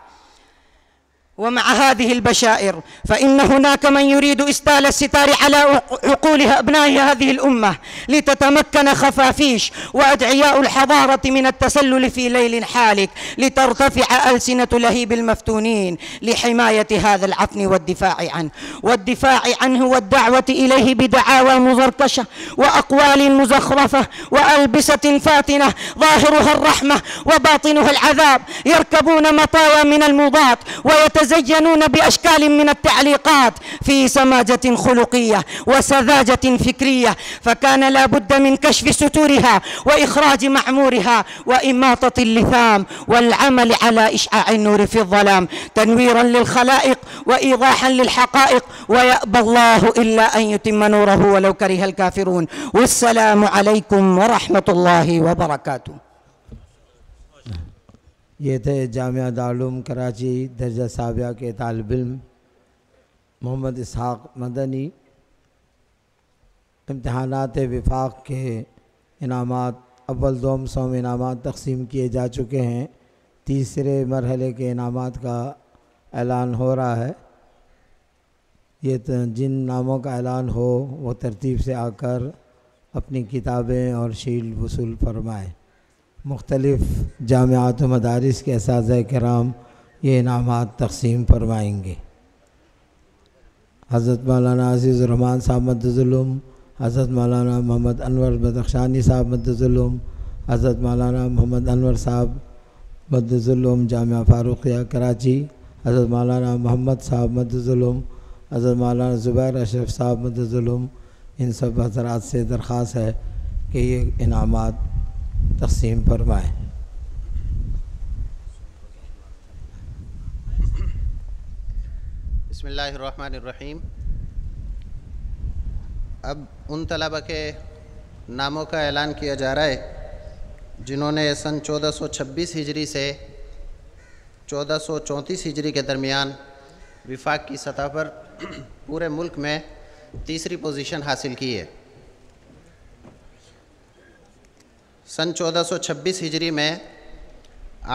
ومع هذه البشائر فإن هناك من يريد إسدال الستار على عقول أبناء هذه الأمة لتتمكن خفافيش وأدعياء الحضارة من التسلل في ليل حالك، لترتفع ألسنة لهيب المفتونين لحماية هذا العفن والدفاع عنه. والدفاع عنه والدعوة إليه بدعاوى مزركشة وأقوال مزخرفة وألبسة فاتنة ظاهرها الرحمة وباطنها العذاب، يركبون مطايا من المضاد ويتزلون يتزينون بأشكال من التعليقات في سماجة خلقية وسذاجة فكرية، فكان لا بد من كشف ستورها وإخراج معمورها وإماطة اللثام والعمل على إشعاع النور في الظلام تنويرا للخلائق وإيضاحا للحقائق، ويأبى الله إلا أن يتم نوره ولو كره الكافرون. والسلام عليكم ورحمة الله وبركاته. یہ تھے جامعہ دارالعلوم کراچی درجہ سابعہ کے طالب علم محمد اسحاق مدنی. امتحانات وفاق کے انعامات، اول دوم سوم انعامات تقسیم کیے جا چکے ہیں، تیسرے مرحلے کے انعامات کا اعلان ہو رہا ہے. یہ جن ناموں کا اعلان ہو وہ ترتیب سے آ کر اپنی کتابیں اور شیلڈ وصول فرمائیں. مختلف جامعات و مدارس کے اساتذہ کرام یہ انعامات تقسیم فرمائیں گے. حضرت مولانا عزیز الرحمن صاحب مدد العلوم، حضرت مولانا محمد انور بدخشانی صاحب مدد العلوم، حضرت مولانا محمد انور صاحب مدد العلوم جامعہ فاروقیہ کراچی، حضرت مولانا محمد صاحب مدد العلوم، حضرت مولانا زبیر الحسن صاحب مدد العلوم، ان سب حضرات سے درخواست ہے کہ یہ انعامات تقسیم فرمائیں۔ بسم اللہ الرحمن الرحیم۔ اب ان طلبہ کے ناموں کا اعلان کیا جا رہا ہے جنہوں نے سن 1426 ہجری سے 1434 ہجری کے درمیان وفاق کی سطح پر پورے ملک میں تیسری پوزیشن حاصل کی ہے۔ سن 1426 ہجری میں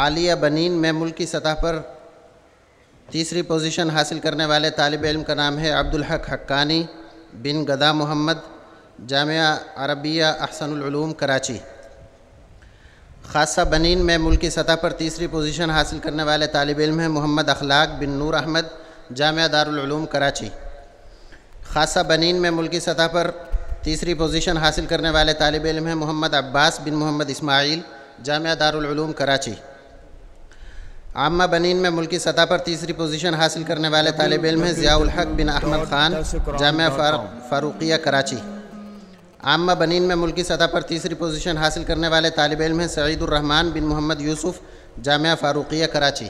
عالیہ بنین میں ملک کی سطح پر تیسری پوزیشن حاصل کرنے والے طالب علم کا نام ہے عبدالحق حقانی بن گدا محمد، جامعہ عربیہ احسن العلوم کراچی۔ خاصہ بنین میں ملکی سطح پر تیسری پوزیشن حاصل کرنے والے طالب علم ہیں محمد اخلاق بن نور احمد، جامعہ دارالعلوم کراچی۔ خاصہ بنین میں ملکی سطح پر تیسری پوزیشن حاصل کرنے والے طالب علم ہیں محمد عباس بن محمد اسماعیل، جامعہ دارالعلوم کراچی۔ عامہ بنین میں ملکی سطح پر تیسری پوزیشن حاصل کرنے والے طالب علم ہیں ضیاء الحق بن احمد خان، جامعہ فاروقیہ کراچی۔ عامہ بنین میں ملکی سطح پر تیسری پوزیشن حاصل کرنے والے طالب علم ہیں سعید الرحمن بن محمد یوسف، جامعہ فاروقیہ کراچی۔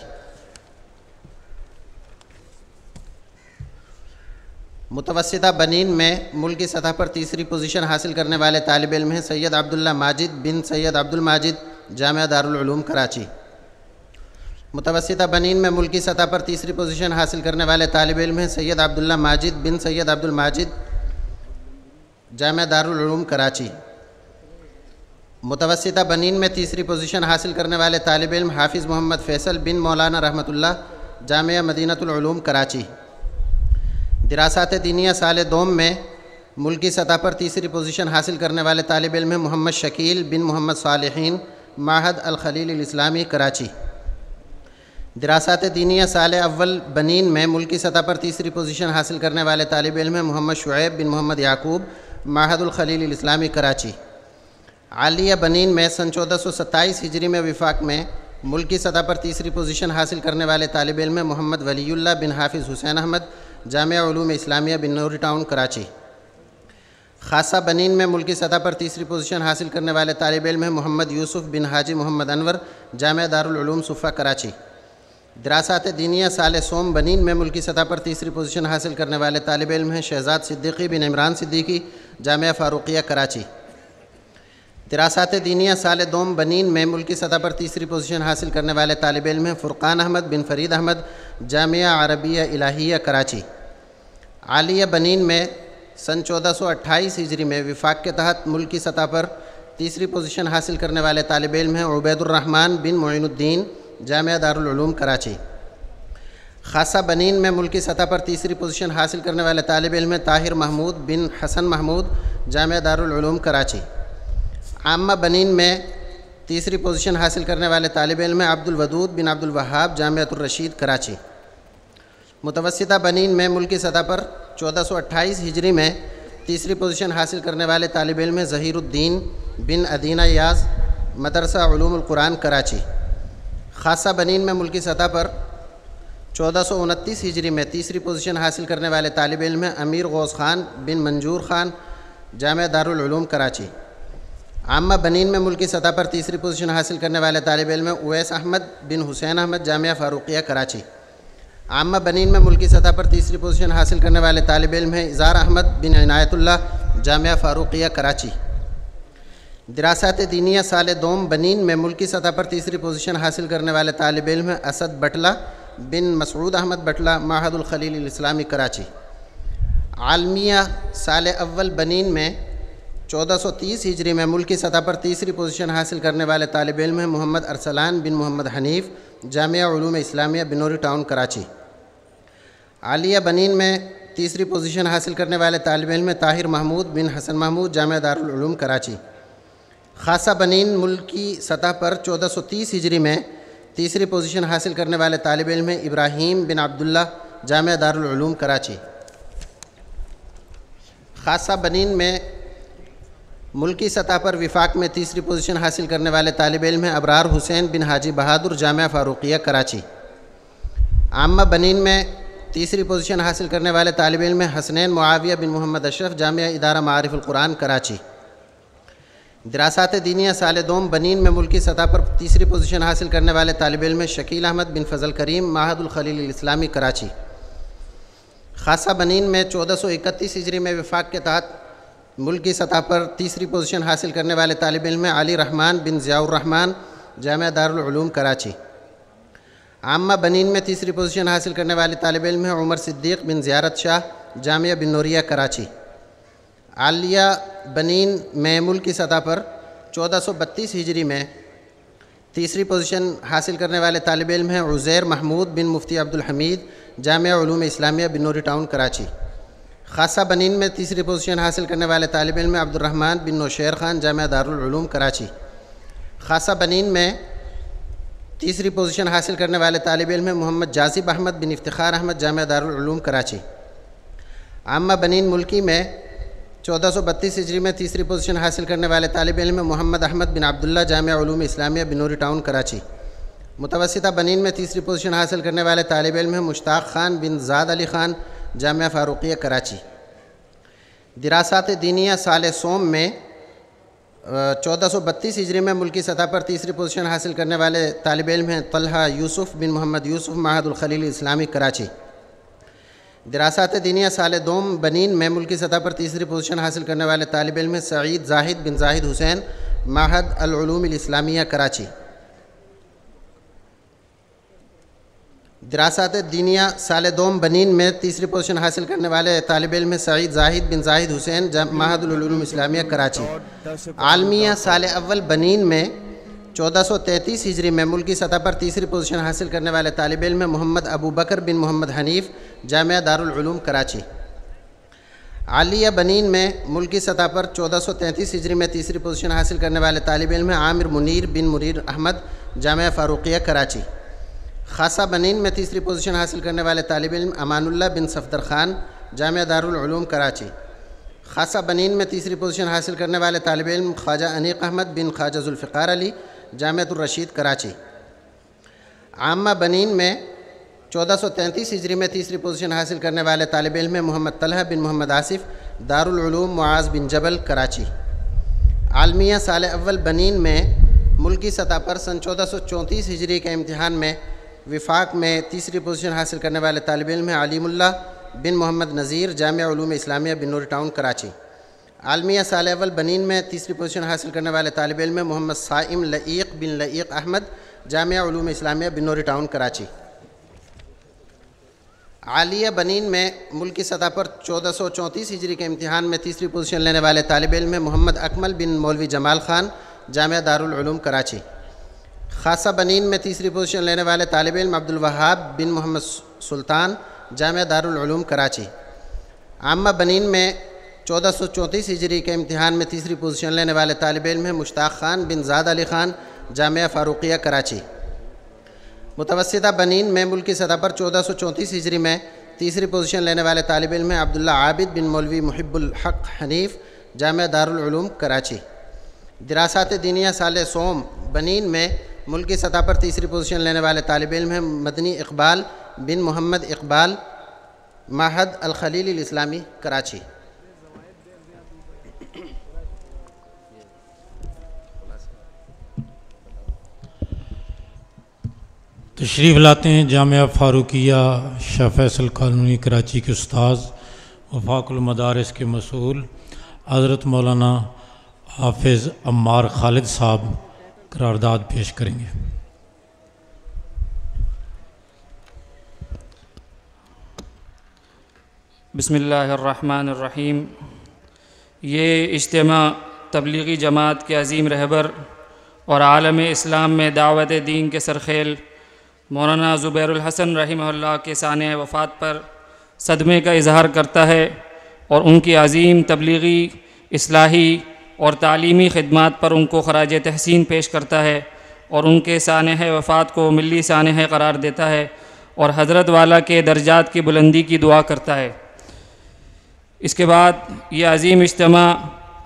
متوسطہ بنین میں ملکی سطح پر تیسری پوزیشن حاصل کرنے والے طالب علم ہیں سید عبداللہ ماجد بن سید عبدالماجد، جامعہ دارالعلوم کراچی۔ متوسطہ بنین میں ملکی سطح پر تیسری پوزیشن حاصل کرنے والے طالب علم ہیں سید عبداللہ ماجد بن سید عبدالماجد، جامعہ دارالعلوم کراچی۔ متوسطہ بنین میں تیسری پوزیشن حاصل کرنے والے طالب علم حافظ محمد فیصل بن مولانا رحمت اللہ، جامعہ مدینہ العلوم کراچی۔ دراسات دینیہ سال دوم میں ملکی سطح پر تیسری پوزیشن حاصل کرنے والے طالب علم ہیں محمد شکیل بن محمد صالحین، معہد الخلیل الاسلامی کراچی۔ دراسات دینیہ سال اول بنین میں ملکی سطح پر تیسری پوزیشن حاصل کرنے والے طالب علم ہیں محمد شعیب بن محمد یعقوب، معہد الخلیل الاسلامی کراچی۔ عالیہ بنین میں سن 1427 ہجری میں وفاق میں ملکی سطح پر تیسری پوزیشن حاصل کرنے والے طالب علم ہیں محمد ولی اللہ بن حافظ حسین احمد، جامعہ علوم اسلامیہ بن نوری ٹاؤن کراچی۔ خاصہ بنین میں ملکی سطح پر تیسری پوزیشن حاصل کرنے والے طالب علم ہیں محمد یوسف بن حاجی محمد انور، جامعہ دارالعلوم صفا کراچی۔ دراسات دینیہ سال سوم بنین میں ملکی سطح پر تیسری پوزیشن حاصل کرنے والے طالب علم ہیں شہزاد صدیقی بن عمران صدیقی، جامعہ فاروقیہ کراچی۔ دراسات دینیہ سال دوم بنین میں ملکی سطح پر تیسری پوزیشن حاصل کرنے والے طالب علم ہیں فرقان احمد بن فرید احمد، جامعہ عربیہ الہیہ کراچی۔ عالیہ بنین میں سن 1428 ہجری میں وفاق کے تحت ملکی سطح پر تیسری پوزیشن حاصل کرنے والے طالب علم ہیں عبید الرحمن بن معین الدین، جامعہ دارالعلوم کراچی۔ خاصہ بنین میں ملکی سطح پر تیسری پوزیشن حاصل کرنے والے طالب علم طاہر محمود بن حسن محمود، جامعہ دارالعلوم کراچی۔ عامہ بنین میں تیسری پوزیشن حاصل کرنے والے طالب علم عبد الودود بن عبد الوہاب، جامعہ الرشید کراچی۔ متوسطہ بنین میں ملکی سطح پر 1428 ہجری میں تیسری پوزیشن حاصل کرنے والے طالب علم ظہیر الدین بن عدینہ یاز، مدرسہ علوم القرآن کراچی۔ خاصہ بنین میں ملکی سطح پر 1429 ہجری میں تیسری پوزیشن حاصل کرنے والے طالب علم ہیں امیر غوث خان بن منظور خان، جامعہ دارالعلوم کراچی۔ عامہ بنین میں ملکی سطح پر تیسری پوزیشن حاصل کرنے والے طالب علم ہیں اویس احمد بن حسین احمد، جامعہ فاروقیہ کراچی۔ عامہ بنین میں ملکی سطح پر تیسری پوزیشن حاصل کرنے والے طالب علم ہیں اظہار احمد بن عنایت اللہ، جامعہ فاروقیہ کراچی۔ دراسات دینیہ سال دوم بنین میں ملکی سطح پر تیسری پوزیشن حاصل کرنے والے طالب علم ہیں اسد بٹلہ بن مسعود احمد بٹلہ، معہد الخلیل الاسلامی کراچی۔ عالمیہ سال اول بنین میں 1430 ہجری میں ملکی سطح پر تیسری پوزیشن حاصل کرنے والے طالب علم ہیں محمد ارسلان بن محمد حنیف، جامعہ علوم اسلامیہ بنوری ٹاؤن کراچی۔ عالیہ بنین میں تیسری پوزیشن حاصل کرنے والے طالب علم ہیں طاہر محمود بن حسن محمود، جامعہ دارالعلوم کراچی۔ خاصہ بنین ملکی سطح پر 1430 ہجری میں تیسری پوزیشن حاصل کرنے والے طالب علم ہیں ابراہیم بن عبداللہ، جامعہ دارالعلوم کراچی۔ خاصہ بنین میں ملکی سطح پر وفاق میں تیسری پوزیشن حاصل کرنے والے طالب علم ہیں ابرار حسین بن حاجی بہادر، جامعہ فاروقیہ کراچی۔ عامہ بنین میں تیسری پوزیشن حاصل کرنے والے طالب علم ہیں حسنین معاویہ بن محمد اشرف، جامعہ ادارہ معارف القرآن کراچی۔ دراستِ دینیہ سال دوم بنین میں ملکی سطح پر تیسری پوزیشن حاصل کرنے والے طالب علم شکیل احمد بن فضل کریم معہد الخلیل الاسلامی کراچی۔ خاصہ بنین میں 1431 ہجری میں وفاق کے تحت ملکی سطح پر تیسری پوزیشن حاصل کرنے والے طالب علم علی رحمان بن ضیاء الرحمن جامعہ دارالعلوم کراچی۔ عامہ بنین میں تیسری پوزیشن حاصل کرنے والے طالب علم ہیں عمر صدیق بن زیارت شاہ جامعہ بن نوریہ کراچی۔ عالیہ بنین میں ملکی سطح پر 1432 ہجری میں تیسری پوزیشن حاصل کرنے والے طالب علم ہیں عزیر محمود بن مفتی عبدالحمید جامعہ علوم اسلامیہ بن نوری ٹاؤن کراچی۔ خاصہ بنین میں تیسری پوزیشن حاصل کرنے والے طالب علم عبد الرحمن بن نوشیر خان جامعہ دارالعلوم کراچی۔ خاصہ بنین میں تیسری پوزیشن حاصل کرنے والے طالب علم ہیں محمد جازب احمد بن افتخار احمد جامعہ دارالعلوم کراچی۔ عامہ بنین ملکی میں 1432 ہجری میں تیسری پوزیشن حاصل کرنے والے طالب علم محمد احمد بن عبداللہ جامعہ علوم اسلامیہ بن نوری ٹاؤن کراچی۔ متوسطہ بنین میں تیسری پوزیشن حاصل کرنے والے طالب علم ہیں مشتاق خان بن زاد علی خان جامعہ فاروقیہ کراچی۔ دراستِ دینیہ سال سوم میں 1432 ہجری میں ملکی سطح پر تیسری پوزیشن حاصل کرنے والے طالب علم ہیں طلحہ یوسف بن محمد یوسف معہد الخلیل اسلامی کراچی۔ دراستِ دینیہ سال دوم بنین میں ملکی سطح پر تیسری پوزیشن حاصل کرنے والے طالب علم ہیں سعید زاہد بن زاہد حسین معہد العلوم الاسلامیہ کراچی۔ دراستِ دینیہ سال دوم بنین میں تیسری پوزیشن حاصل کرنے والے طالب علم ہیں سعید زاہد بن زاہد حسین معہد العلوم اسلامیہ کراچی۔ عالمیہ سال اول بنین میں 1433 ہجری میں ملکی سطح پر تیسری پوزیشن حاصل کرنے والے طالب علم محمد ابو بکر بن محمد حنیف جامعہ دارالعلوم کراچی۔ عالیہ بنین میں ملکی سطح پر 1433 ہجری میں تیسری پوزیشن حاصل کرنے والے طالب علم عامر منیر بن منیر احمد جامعہ فاروقیہ کراچی۔ خاصہ بنین میں تیسری پوزیشن حاصل کرنے والے طالب علم امان اللہ بن صفدر خان جامعہ دارالعلوم کراچی۔ خاصہ بنین میں تیسری پوزیشن حاصل کرنے والے طالب علم خواجہ انیق احمد بن خواجہ ذوالفقار علی جامعہ الرشید کراچی۔ عامہ بنین میں 1433 ہجری میں تیسری پوزیشن حاصل کرنے والے طالب علم محمد طلحہ بن محمد آصف دارالعلوم معاز بن جبل کراچی۔ عالمیہ سال اول بنین میں ملکی سطح پر سن 1434 ہجری کے امتحان میں وفاق میں تیسری پوزیشن حاصل کرنے والے طالب علم علیم اللہ بن محمد نذیر جامعہ علوم اسلامیہ بن نوری ٹاؤن کراچی۔ عالمیہ سال اول بنین میں تیسری پوزیشن حاصل کرنے والے طالب علم محمد صائم لعیق بن لعیق احمد جامعہ علوم اسلامیہ بن نوری ٹاؤن کراچی۔ عالیہ بنین میں ملکی سطح پر 1434 ہجری کے امتحان میں تیسری پوزیشن لینے والے طالب علم محمد اکمل بن مولوی جمال خان جامعہ دارالعلوم کراچی۔ خاصہ بنین میں تیسری پوزیشن لینے والے طالب علم عبدالوہاب بن محمد سلطان جامعہ دارالعلوم کراچی۔ عامہ بنین میں 1434 ہجری کے امتحان میں تیسری پوزیشن لینے والے طالب علم ہیں مشتاق خان بن زاد علی خان جامعہ فاروقیہ کراچی۔ متوسطہ بنین میں ملکی سطح پر 1434 ہجری میں تیسری پوزیشن لینے والے طالب علم ہیں عبداللہ عابد بن مولوی محب الحق حنیف جامعہ دارالعلوم کراچی۔ دراستِ دینیہ سال سوم بنین میں ملکی سطح پر تیسری پوزیشن لینے والے طالب علم ہیں مدنی اقبال بن محمد اقبال معہد الخلیل الاسلامی کراچی۔ تشریف لاتے ہیں جامعہ فاروقیہ شاہ فیصل کالونی کراچی کے استاذ وفاق المدارس کے مسئول حضرت مولانا حافظ عمار خالد صاحب قرارداد پیش کریں گے۔ بسم اللہ الرحمن الرحیم۔ یہ اجتماع تبلیغی جماعت کے عظیم رہبر اور عالم اسلام میں دعوت دین کے سرخیل مولانا زبیر الحسن رحمہ اللہ کے سانحہ وفات پر صدمے کا اظہار کرتا ہے اور ان کی عظیم تبلیغی، اصلاحی اور تعلیمی خدمات پر ان کو خراج تحسین پیش کرتا ہے اور ان کے سانحہ وفات کو ملی سانحہ قرار دیتا ہے اور حضرت والا کے درجات کی بلندی کی دعا کرتا ہے۔ اس کے بعد یہ عظیم اجتماع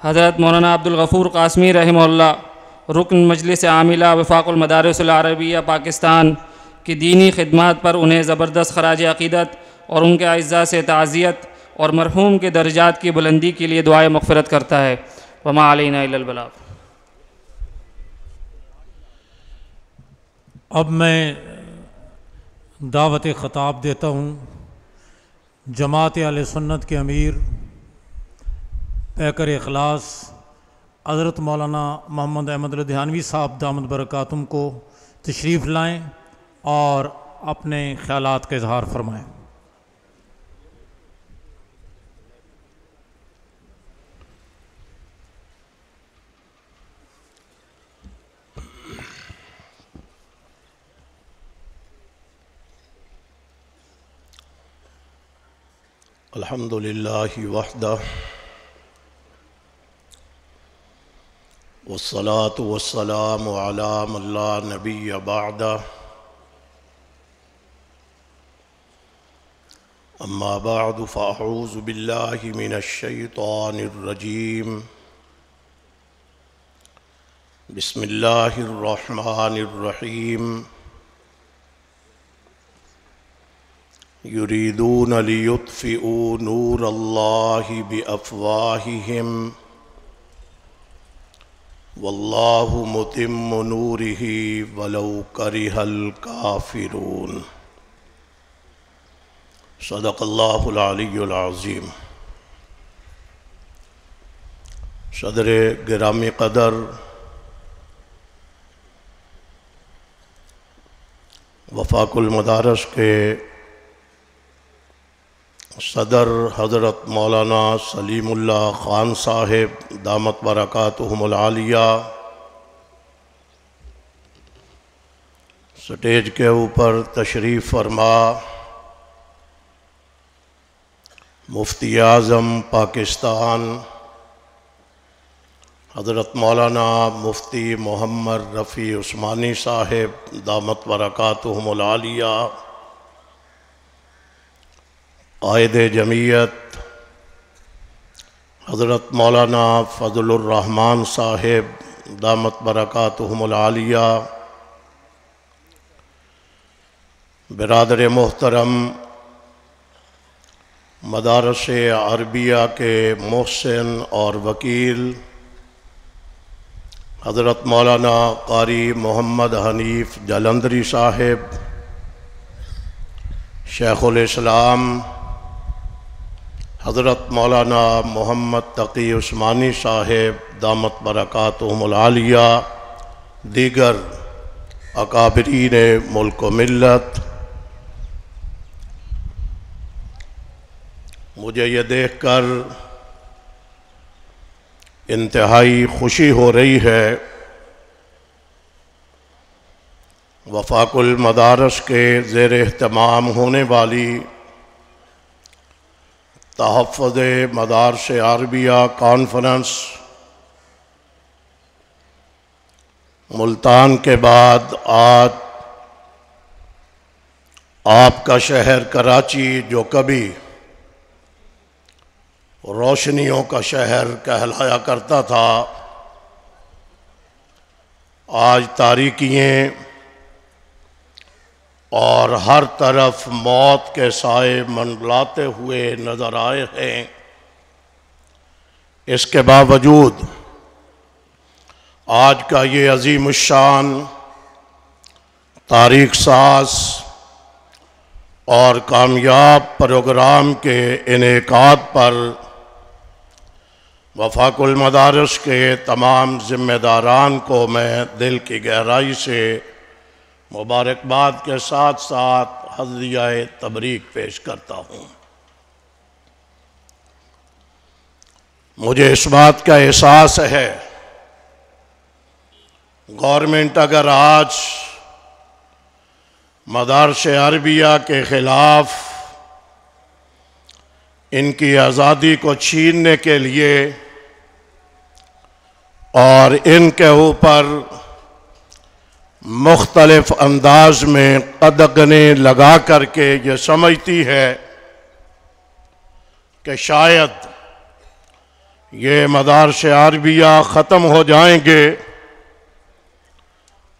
حضرت مولانا عبدالغفور قاسمی رحمہ اللہ رکن مجلس عاملہ وفاق المدارس العربیہ پاکستان کی دینی خدمات پر انہیں زبردست خراج عقیدت اور ان کے اعزاء سے تعزیت اور مرحوم کے درجات کی بلندی کے لیے دعائے مغفرت کرتا ہے۔ وما علینا الا البلاغ۔ اب میں دعوت خطاب دیتا ہوں جماعت اہل سنت کے امیر پیکر اخلاص حضرت مولانا محمد احمد لدھیانوی صاحب دامت برکاتہم کو تشریف لائیں اور اپنے خیالات کا اظہار فرمائیں۔ الحمد للہ وحدہ والصلاة والسلام علی من لا نبی بعدہ اما بعد فاعوذ باللہ من الشیطان الرجیم بسم اللہ الرحمن الرحیم یریدون لیطفئوا نور اللہ بافواہہم واللہ متم نورہ ولو کرہ الکافرون صدق اللہ العلی العظیم۔ صدر گرامی قدر وفاق المدارس کے صدر حضرت مولانا سلیم اللہ خان صاحب دامت برکاتہم العالیہ، سٹیج کے اوپر تشریف فرما مفتی اعظم پاکستان حضرت مولانا مفتی محمد رفیع عثمانی صاحب دامت برکاتہم العالیہ، قائد جمعیت حضرت مولانا فضل الرحمن صاحب دامت برکاتہم العالیہ، برادر محترم مدارس عربیہ کے محسن اور وکیل حضرت مولانا قاری محمد حنیف جالندری صاحب شیخ الاسلام حضرت مولانا محمد تقی عثمانی صاحب دامت برکاتہم العالیہ، دیگر اکابرین ملک و ملت، مجھے یہ دیکھ کر انتہائی خوشی ہو رہی ہے وفاق المدارس کے زیر اہتمام ہونے والی تحفظ مدارس عربیہ کانفرنس ملتان کے بعد آج آپ کا شہر کراچی، جو کبھی روشنیوں کا شہر کہلایا کرتا تھا، آج تاریکییں اور ہر طرف موت کے سائے منڈلاتے ہوئے نظر آئے ہیں۔ اس کے باوجود آج کا یہ عظیم الشان تاریخ ساز اور کامیاب پروگرام کے انعقاد پر وفاق المدارس کے تمام ذمہ داران کو میں دل کی گہرائی سے مبارکباد کے ساتھ ساتھ ہدیہ تبریک پیش کرتا ہوں۔ مجھے اس بات کا احساس ہے گورنمنٹ اگر آج مدارس عربیہ کے خلاف ان کی آزادی کو چھیننے کے لیے اور ان کے اوپر مختلف انداز میں قدغنیں لگا کر کے یہ سمجھتی ہے کہ شاید یہ مدارس عربیہ ختم ہو جائیں گے،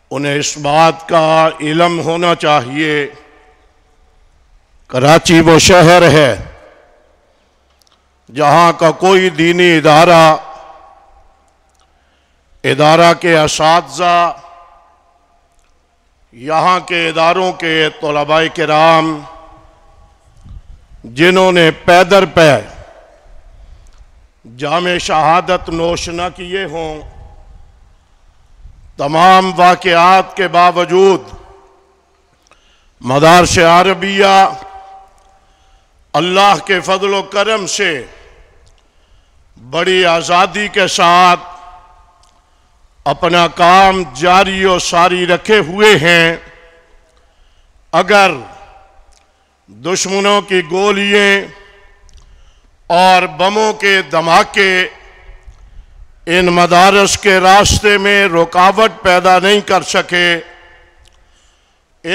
انہیں اس بات کا علم ہونا چاہیے کراچی وہ شہر ہے جہاں کا کوئی دینی ادارہ کے اساتذہ یہاں کے اداروں کے طلباء کرام جنہوں نے پیدر پہ جامِ شہادت نوش نہ کیے ہوں، تمام واقعات کے باوجود مدارس عربیہ اللہ کے فضل و کرم سے بڑی آزادی کے ساتھ اپنا کام جاری و ساری رکھے ہوئے ہیں۔ اگر دشمنوں کی گولیاں اور بموں کے دھماکے ان مدارس کے راستے میں رکاوٹ پیدا نہیں کر سکے،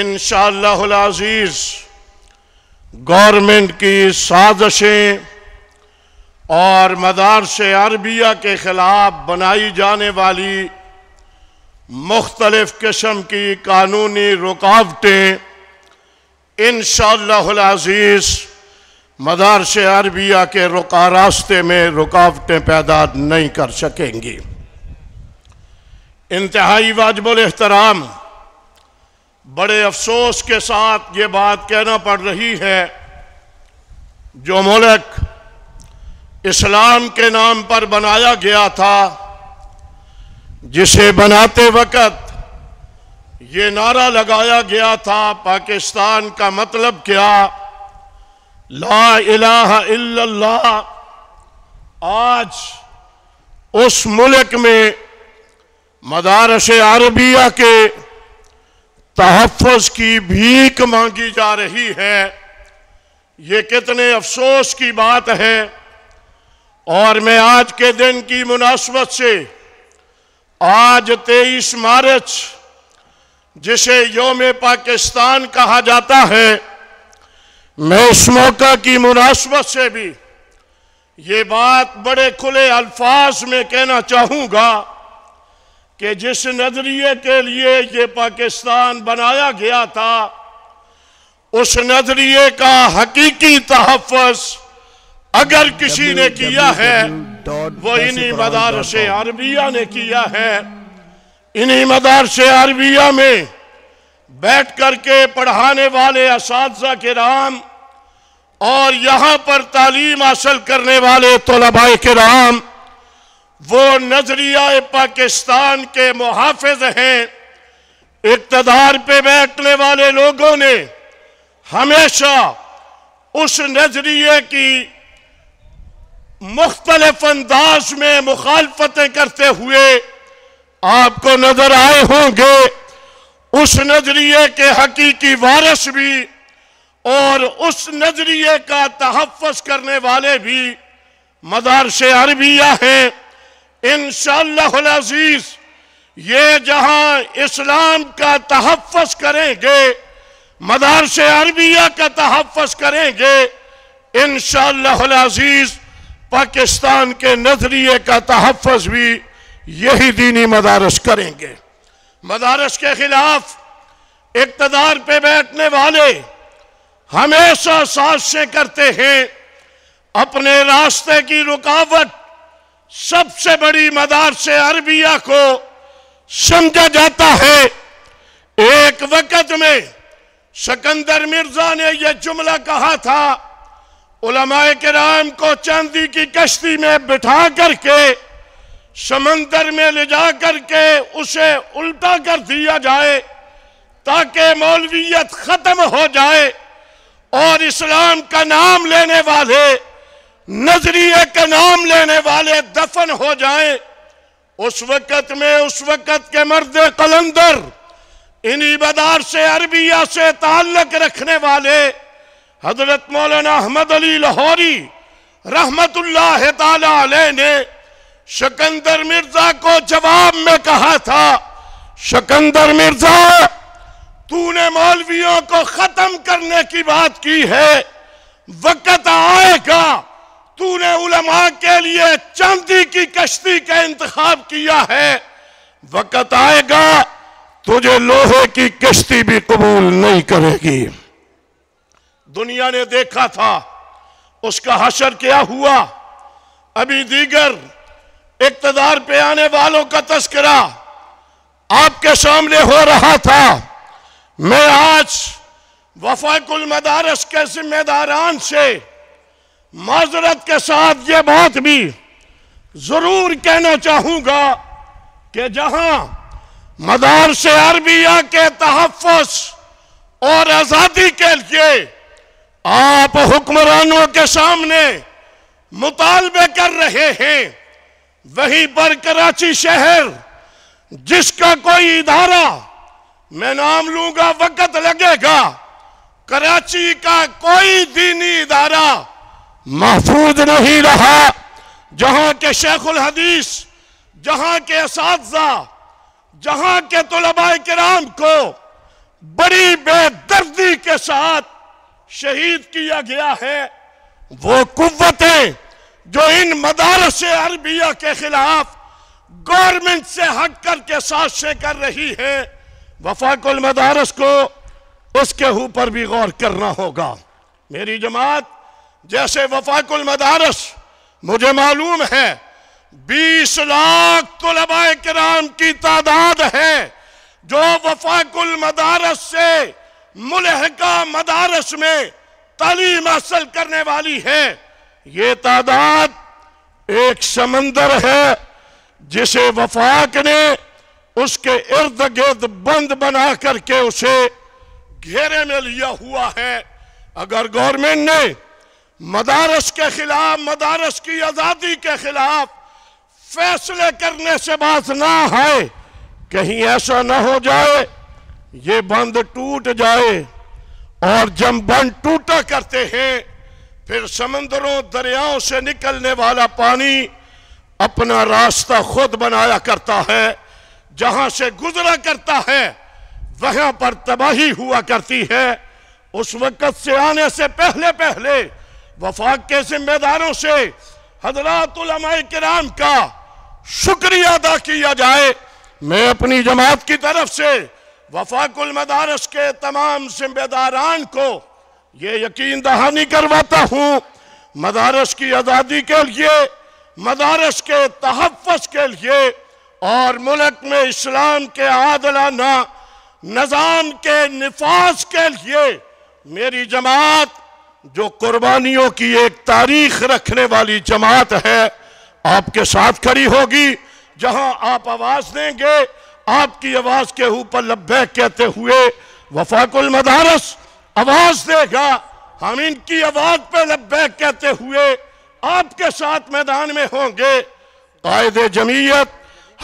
انشاءاللہ العزیز گورنمنٹ کی سازشیں اور مدارس عربیہ کے خلاف بنائی جانے والی مختلف قسم کی قانونی رکاوٹیں انشاءاللہ العزیز مدارس عربیہ کے راستے میں رکاوٹیں پیدا نہیں کر سکیں گی۔ انتہائی واجب الاحترام، بڑے افسوس کے ساتھ یہ بات کہنا پڑ رہی ہے، جو ملک اسلام کے نام پر بنایا گیا تھا، جسے بناتے وقت یہ نعرہ لگایا گیا تھا پاکستان کا مطلب کیا، لا الہ الا اللہ، آج اس ملک میں مدارس عربیہ کے تحفظ کی بھیک مانگی جا رہی ہے۔ یہ کتنے افسوس کی بات ہے، اور میں آج کے دن کی مناسبت سے آج 23 مارچ جسے یوم پاکستان کہا جاتا ہے، میں اس موقع کی مناسبت سے بھی یہ بات بڑے کھلے الفاظ میں کہنا چاہوں گا کہ جس نظریے کے لیے یہ پاکستان بنایا گیا تھا، اس نظریے کا حقیقی تحفظ اگر کسی نے کیا ہے وہ انہی مدارس عربیہ نے کیا ہے۔ انہی مدارس عربیہ میں بیٹھ کر کے پڑھانے والے اساتذہ کرام اور یہاں پر تعلیم حاصل کرنے والے طلباء کرام وہ نظریہ پاکستان کے محافظ ہیں۔ اقتدار پہ بیٹھنے والے لوگوں نے ہمیشہ اس نظریے کی مختلف انداز میں مخالفتیں کرتے ہوئے آپ کو نظر آئے ہوں گے۔ اس نظریے کے حقیقی وارث بھی اور اس نظریے کا تحفظ کرنے والے بھی مدارس عربیہ ہیں۔ انشاءاللہ العزیز یہ جہاں اسلام کا تحفظ کریں گے، مدارس عربیہ کا تحفظ کریں گے، انشاءاللہ العزیز پاکستان کے نظریے کا تحفظ بھی یہی دینی مدارس کریں گے۔ مدارس کے خلاف اقتدار پہ بیٹھنے والے ہمیشہ سازشیں کرتے ہیں، اپنے راستے کی رکاوٹ سب سے بڑی مدارس عربیہ کو سمجھا جاتا ہے۔ ایک وقت میں سکندر مرزا نے یہ جملہ کہا تھا، علماء کرام کو چاندی کی کشتی میں بٹھا کر کے سمندر میں لے جا کر کے اسے الٹا کر دیا جائے تاکہ مولویت ختم ہو جائے اور اسلام کا نام لینے والے، نظریے کا نام لینے والے دفن ہو جائیں۔ اس وقت میں اس وقت کے مرد قلندر، انہی مدارس عربیہ سے تعلق رکھنے والے حضرت مولانا احمد علی لاہوری رحمت اللہ تعالی علیہ نے سکندر مرزا کو جواب میں کہا تھا، سکندر مرزا تو نے مولویوں کو ختم کرنے کی بات کی ہے، وقت آئے گا تو نے علماء کے لیے چاندی کی کشتی کا انتخاب کیا ہے، وقت آئے گا تجھے لوہے کی کشتی بھی قبول نہیں کرے گی۔ دنیا نے دیکھا تھا اس کا حشر کیا ہوا۔ ابھی دیگر اقتدار پہ آنے والوں کا تذکرہ آپ کے سامنے ہو رہا تھا۔ میں آج وفاق المدارس کے ذمہ داران سے معذرت کے ساتھ یہ بات بھی ضرور کہنا چاہوں گا کہ جہاں مدارس عربیہ کے تحفظ اور آزادی کے لیے آپ حکمرانوں کے سامنے مطالبے کر رہے ہیں، وہیں پر کراچی شہر جس کا کوئی ادارہ میں نام لوں گا وقت لگے گا، کراچی کا کوئی دینی ادارہ محفوظ نہیں رہا جہاں کے شیخ الحدیث، جہاں کے اساتذہ، جہاں کے طلباء کرام کو بڑی بے دردی کے ساتھ شہید کیا گیا ہے۔ وہ قوتیں جو ان مدارس عربیہ کے خلاف گورنمنٹ سے ہٹ کر کے سازشیں کر رہی ہے، وفاق المدارس کو اس کے اوپر بھی غور کرنا ہوگا۔ میری جماعت، جیسے وفاق المدارس مجھے معلوم ہے 20 لاکھ طلباء کرام کی تعداد ہے جو وفاق المدارس سے ملحقہ مدارس میں تعلیم حاصل کرنے والی ہے۔ یہ تعداد ایک سمندر ہے جسے وفاق نے اس کے ارد گرد بند بنا کر کے اسے گھیرے میں لیا ہوا ہے۔ اگر گورنمنٹ نے مدارس کے خلاف، مدارس کی آزادی کے خلاف فیصلے کرنے سے باز نہ آئے، کہیں ایسا نہ ہو جائے یہ بند ٹوٹ جائے، اور جب بند ٹوٹا کرتے ہیں پھر سمندروں، دریاؤں سے نکلنے والا پانی اپنا راستہ خود بنایا کرتا ہے، جہاں سے گزرا کرتا ہے وہاں پر تباہی ہوا کرتی ہے۔ اس وقت سے آنے سے پہلے پہلے وفاق کے ذمہ داروں سے حضرات علماء کرام کا شکریہ ادا کیا جائے۔ میں اپنی جماعت کی طرف سے وفاق المدارس کے تمام ذمہ داران کو یہ یقین دہانی کرواتا ہوں، مدارس کی آزادی کے لیے، مدارس کے تحفظ کے لیے اور ملک میں اسلام کے عادلانہ نظام کے نفاذ کے لیے میری جماعت، جو قربانیوں کی ایک تاریخ رکھنے والی جماعت ہے، آپ کے ساتھ کھڑی ہوگی۔ جہاں آپ آواز دیں گے، آپ کی آواز کے اوپر لبیک کہتے ہوئے وفاق المدارس آواز دے گا، ہم ان کی آواز پہ لبیک کہتے ہوئے آپ کے ساتھ میدان میں ہوں گے۔ قائد جمعیت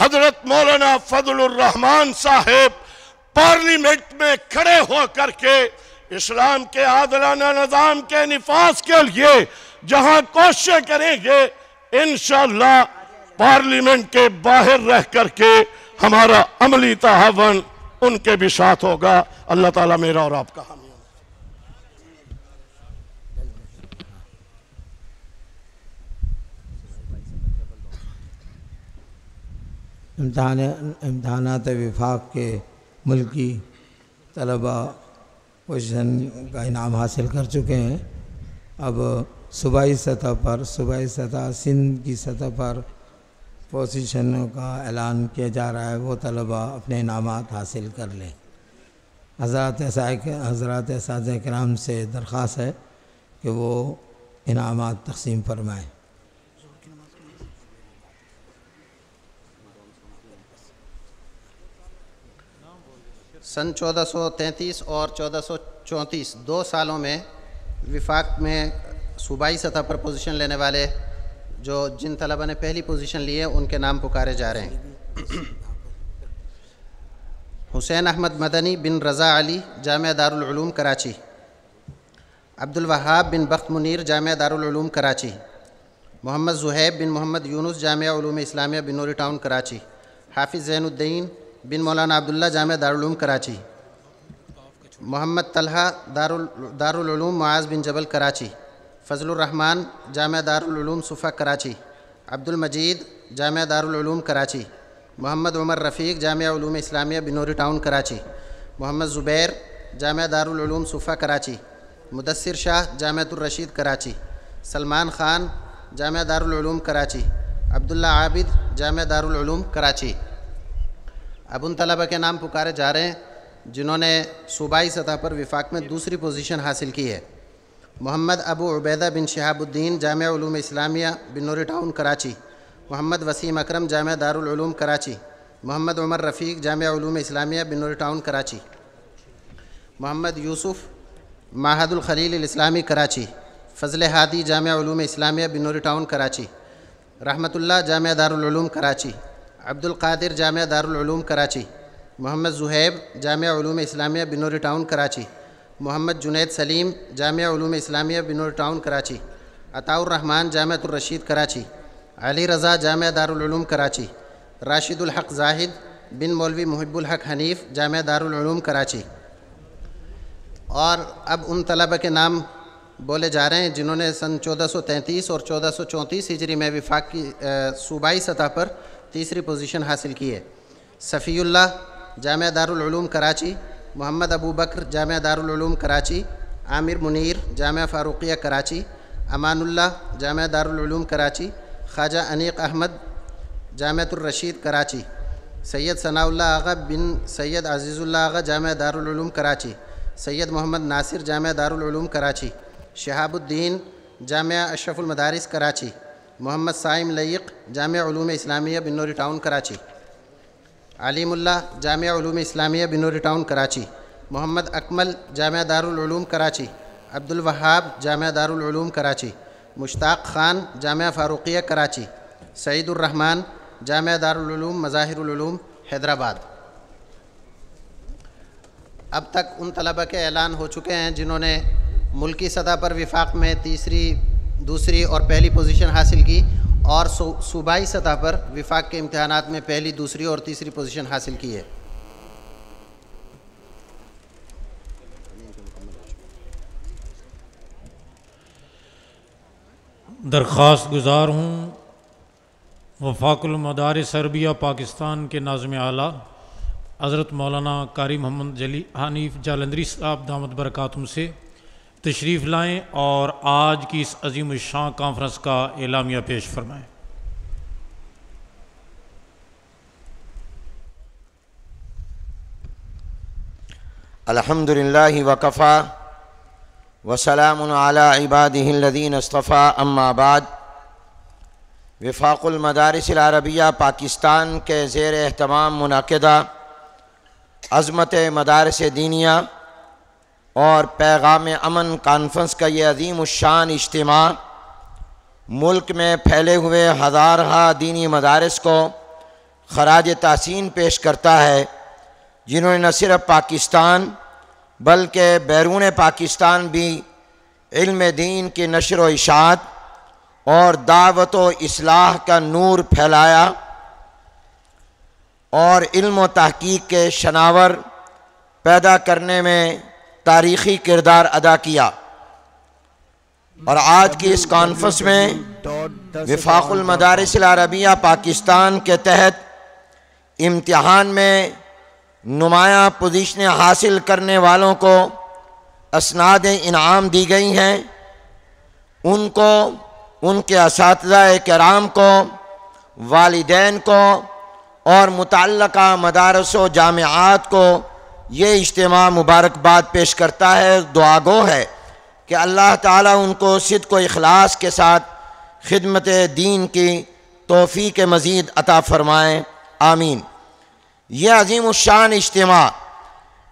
حضرت مولانا فضل الرحمن صاحب پارلیمنٹ میں کھڑے ہو کر کے اسلام کے عادلانہ نظام کے نفاذ کے لیے جہاں کوششیں کریں گے، انشاءاللہ پارلیمنٹ کے باہر رہ کر کے ہمارا عملی تعاون ان کے بھی ساتھ ہوگا۔ اللہ تعالیٰ میرا اور آپ کا حامی۔ امتحانات وفاق کے ملکی طلباء پوزیشن کا انعام حاصل کر چکے ہیں۔ اب صوبائی سطح پر، سندھ کی سطح پر پوزیشنوں کا اعلان کیا جا رہا ہے، وہ طلباء اپنے انعامات حاصل کر لیں۔ حضرات اساتذہ کرام سے درخواست ہے کہ وہ انعامات تقسیم فرمائیں۔ سن 1433 اور 1434 دو سالوں میں وفاق میں صوبائی سطح پر پوزیشن لینے والے جن طلبہ نے پہلی پوزیشن لی ہے ان کے نام پکارے جا رہے ہیں۔ حسین احمد مدنی بن رضا علی، جامعہ دارالعلوم کراچی۔ عبدالوہاب بن بخت منیر، جامعہ دارالعلوم کراچی۔ محمد زہیب بن محمد یونس، جامعہ علوم اسلامیہ بنوری ٹاؤن کراچی۔ حافظ زین الدین بن مولانا عبداللہ، جامعہ دارالعلوم کراچی۔ محمد طلحہ، دارالعلوم معاز بن جبل کراچی۔ فضل الرحمن، جامعہ دارالعلوم صفا کراچی۔ عبد المجید، جامعہ دارالعلوم کراچی۔ محمد عمر رفیق، جامعہ علوم اسلامیہ بنوری ٹاؤن کراچی۔ محمد زبیر، جامعہ دارالعلوم صفا کراچی۔ مدثر شاہ، جامعہ الرشید کراچی۔ سلمان خان، جامعہ دارالعلوم کراچی۔ عبداللہ عابد، جامعہ دارالعلوم کراچی۔ اب ان طلبہ کے نام پکارے جا رہے ہیں جنہوں نے صوبائی سطح پر وفاق میں دوسری پوزیشن حاصل کی ہے، محمد ابو عبیدہ بن شہاب الدین جامعہ علوم اسلامیہ بن نوریہ ٹاؤن کراچی، محمد وسیم اکرم جامعہ دارالعلوم کراچی، محمد عمر رفیق جامعہ علوم اسلامیہ بن نوریہ ٹاؤن کراچی، محمد یوسف معہد الخلیل الاسلامی کراچی، فضل ہادی جامعہ علوم اسلامیہ بن نوریہ ٹاؤن کراچی، رحمت اللہ جامعہ دارالعلوم کراچی، عبد القادر جامعہ دارالعلوم کراچی، محمد زہیب جامعہ علوم اسلامیہ بن نوریہ ٹاؤن کراچی، محمد جنید سلیم جامعہ علوم اسلامیہ بن نوریہ ٹاؤن کراچی، عطاء الرحمن جامعہ الرشید کراچی، علی رضا جامعہ دارالعلوم کراچی، راشد الحق زاہد بن مولوی محب الحق حنیف جامعہ دارالعلوم کراچی۔ اور اب ان طلبہ کے نام بولے جا رہے ہیں جنہوں نے سن 1433 اور 1434 ہجری میں وفاق کی صوبائی سطح پر تیسری پوزیشن حاصل کی ہے۔ صفی اللہ جامعہ دارالعلوم کراچی، محمد ابو بکر جامعہ دارالعلوم کراچی، عامر منیر جامعہ فاروقیہ کراچی، امان اللہ جامعہ دارالعلوم کراچی، خواجہ انیق احمد جامعہ الرشید کراچی، سید ثناء اللہ آغا بن سید عزیز اللہ آغا جامعہ دارالعلوم کراچی، سید محمد ناصر جامعہ دارالعلوم کراچی، شہاب الدین جامعہ اشرف المدارس کراچی، محمد سائم لیق جامعہ علوم اسلامیہ بن نوریہ ٹاؤن کراچی، علیم اللہ جامعہ علوم اسلامیہ بن نوریہ ٹاؤن کراچی، محمد اکمل جامعہ دارالعلوم کراچی، عبد الوہاب جامعہ دارالعلوم کراچی، مشتاق خان جامعہ فاروقیہ کراچی، سعید الرحمن جامعہ دارالعلوم مظاہر العلوم حیدر آباد۔ اب تک ان طلبہ کے اعلان ہو چکے ہیں جنہوں نے ملکی سطح پر وفاق میں تیسری، دوسری اور پہلی پوزیشن حاصل کی، اور صوبائی سطح پر وفاق کے امتحانات میں پہلی، دوسری اور تیسری پوزیشن حاصل کی ہے۔ درخواست گزار ہوں وفاق المدارس عربیہ پاکستان کے ناظم اعلیٰ حضرت مولانا قاری محمد حنیف جالندری صاحب دامت برکاتہم سے تشریف لائیں اور آج کی اس عظیم الشان کانفرنس کا اعلامیہ پیش فرمائیں۔ الحمد للہ وکفا وسلام علی عبادہ الذین اصطفیٰ، اما بعد۔ وفاق المدارس العربیہ پاکستان کے زیر اہتمام منعقدہ عظمت مدارس دینیہ اور پیغام امن کانفرنس کا یہ عظیم الشان اجتماع ملک میں پھیلے ہوئے ہزارہا دینی مدارس کو خراج تحسین پیش کرتا ہے، جنہوں نے نہ صرف پاکستان بلکہ بیرون پاکستان بھی علم دین کی نشر و اشاعت اور دعوت و اصلاح کا نور پھیلایا اور علم و تحقیق کے شناور پیدا کرنے میں تاریخی کردار ادا کیا۔ اور آج کی اس کانفرنس میں وفاق المدارس العربیہ پاکستان کے تحت امتحان میں نمایاں پوزیشنیں حاصل کرنے والوں کو اسناد انعام دی گئی ہیں۔ ان کو، ان کے اساتذہ کرام کو، والدین کو اور متعلقہ مدارس و جامعات کو یہ اجتماع مبارکباد پیش کرتا ہے۔ دعا گو ہے کہ اللہ تعالیٰ ان کو صدق و اخلاص کے ساتھ خدمت دین کی توفیق مزید عطا فرمائیں، آمین۔ یہ عظیم الشان اجتماع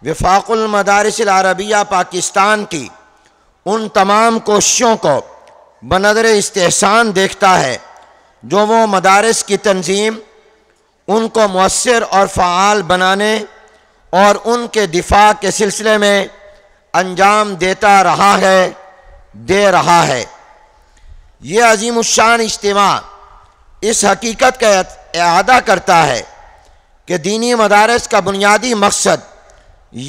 وفاق المدارس العربیہ پاکستان کی ان تمام کوششوں کو بنظر استحسان دیکھتا ہے جو وہ مدارس کی تنظیم، ان کو مؤثر اور فعال بنانے اور ان کے دفاع کے سلسلے میں انجام دے رہا ہے۔ یہ عظیم الشان اجتماع اس حقیقت کا اعادہ کرتا ہے کہ دینی مدارس کا بنیادی مقصد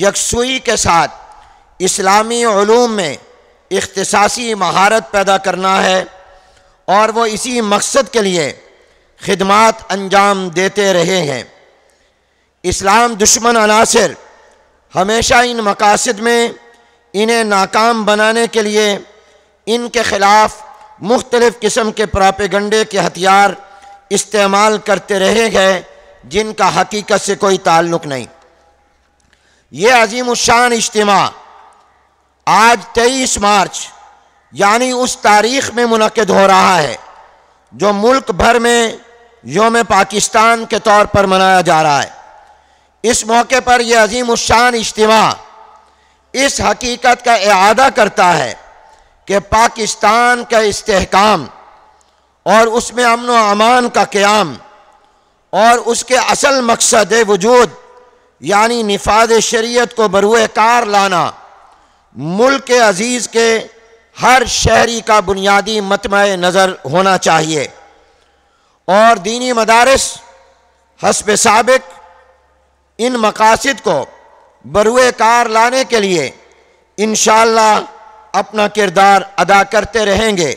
یکسوئی کے ساتھ اسلامی علوم میں اختصاصی مہارت پیدا کرنا ہے، اور وہ اسی مقصد کے لیے خدمات انجام دیتے رہے ہیں۔ اسلام دشمن عناصر ہمیشہ ان مقاصد میں انہیں ناکام بنانے کے لیے ان کے خلاف مختلف قسم کے پراپیگنڈے کے ہتھیار استعمال کرتے رہے ہیں، جن کا حقیقت سے کوئی تعلق نہیں۔ یہ عظیم الشان اجتماع آج 23 مارچ یعنی اس تاریخ میں منعقد ہو رہا ہے جو ملک بھر میں یوم پاکستان کے طور پر منایا جا رہا ہے۔ اس موقع پر یہ عظیم الشان اجتماع اس حقیقت کا اعادہ کرتا ہے کہ پاکستان کا استحکام اور اس میں امن و امان کا قیام اور اس کے اصل مقصد وجود یعنی نفاذ شریعت کو بروئے کار لانا ملک عزیز کے ہر شہری کا بنیادی مطمع نظر ہونا چاہیے، اور دینی مدارس حسب سابق ان مقاصد کو بروئے کار لانے کے لیے انشاءاللہ اپنا کردار ادا کرتے رہیں گے،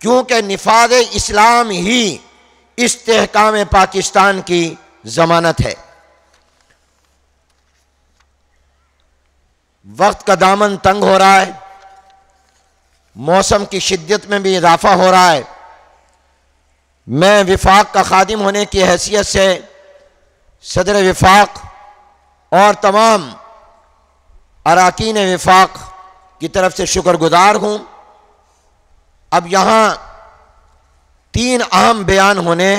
کیونکہ نفاذ اسلام ہی استحکام پاکستان کی ضمانت ہے۔ وقت کا دامن تنگ ہو رہا ہے، موسم کی شدت میں بھی اضافہ ہو رہا ہے۔ میں وفاق کا خادم ہونے کی حیثیت سے صدر وفاق اور تمام اراکین وفاق کی طرف سے شکر گزار ہوں۔ اب یہاں 3 اہم بیان ہونے،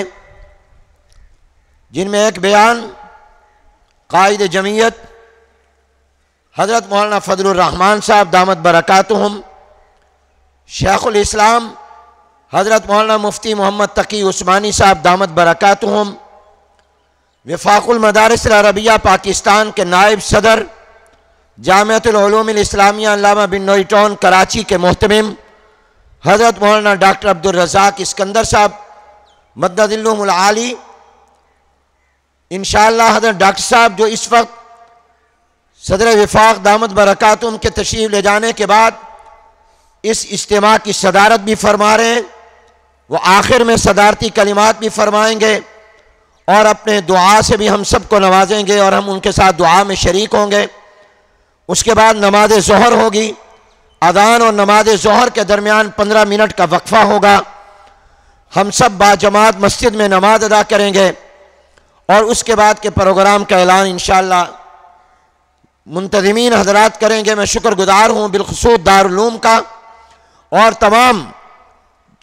جن میں ایک بیان قائد جمعیت حضرت مولانا فضل الرحمن صاحب دامت برکاتہم، شیخ الاسلام حضرت مولانا مفتی محمد تقی عثمانی صاحب دامت برکاتہم، وفاق المدارس العربیہ پاکستان کے نائب صدر جامعہ العلوم الاسلامیہ علامہ بن نوریہ کراچی کے محتمم حضرت مولانا ڈاکٹر عبدالرزاق اسکندر صاحب مدد العلوم العالی، انشاءاللہ حضرت ڈاکٹر صاحب جو اس وقت صدر وفاق دامت برکاتہم کے تشریف لے جانے کے بعد اس اجتماع کی صدارت بھی فرما رہے ہیں، وہ آخر میں صدارتی کلمات بھی فرمائیں گے اور اپنے دعا سے بھی ہم سب کو نوازیں گے اور ہم ان کے ساتھ دعا میں شریک ہوں گے۔ اس کے بعد نماز ظہر ہوگی، اذان اور نماز ظہر کے درمیان 15 منٹ کا وقفہ ہوگا، ہم سب باجماعت مسجد میں نماز ادا کریں گے، اور اس کے بعد کے پروگرام کا اعلان انشاءاللہ منتظمین حضرات کریں گے۔ میں شکر گزار ہوں بالخصوص دارالعلوم کا اور تمام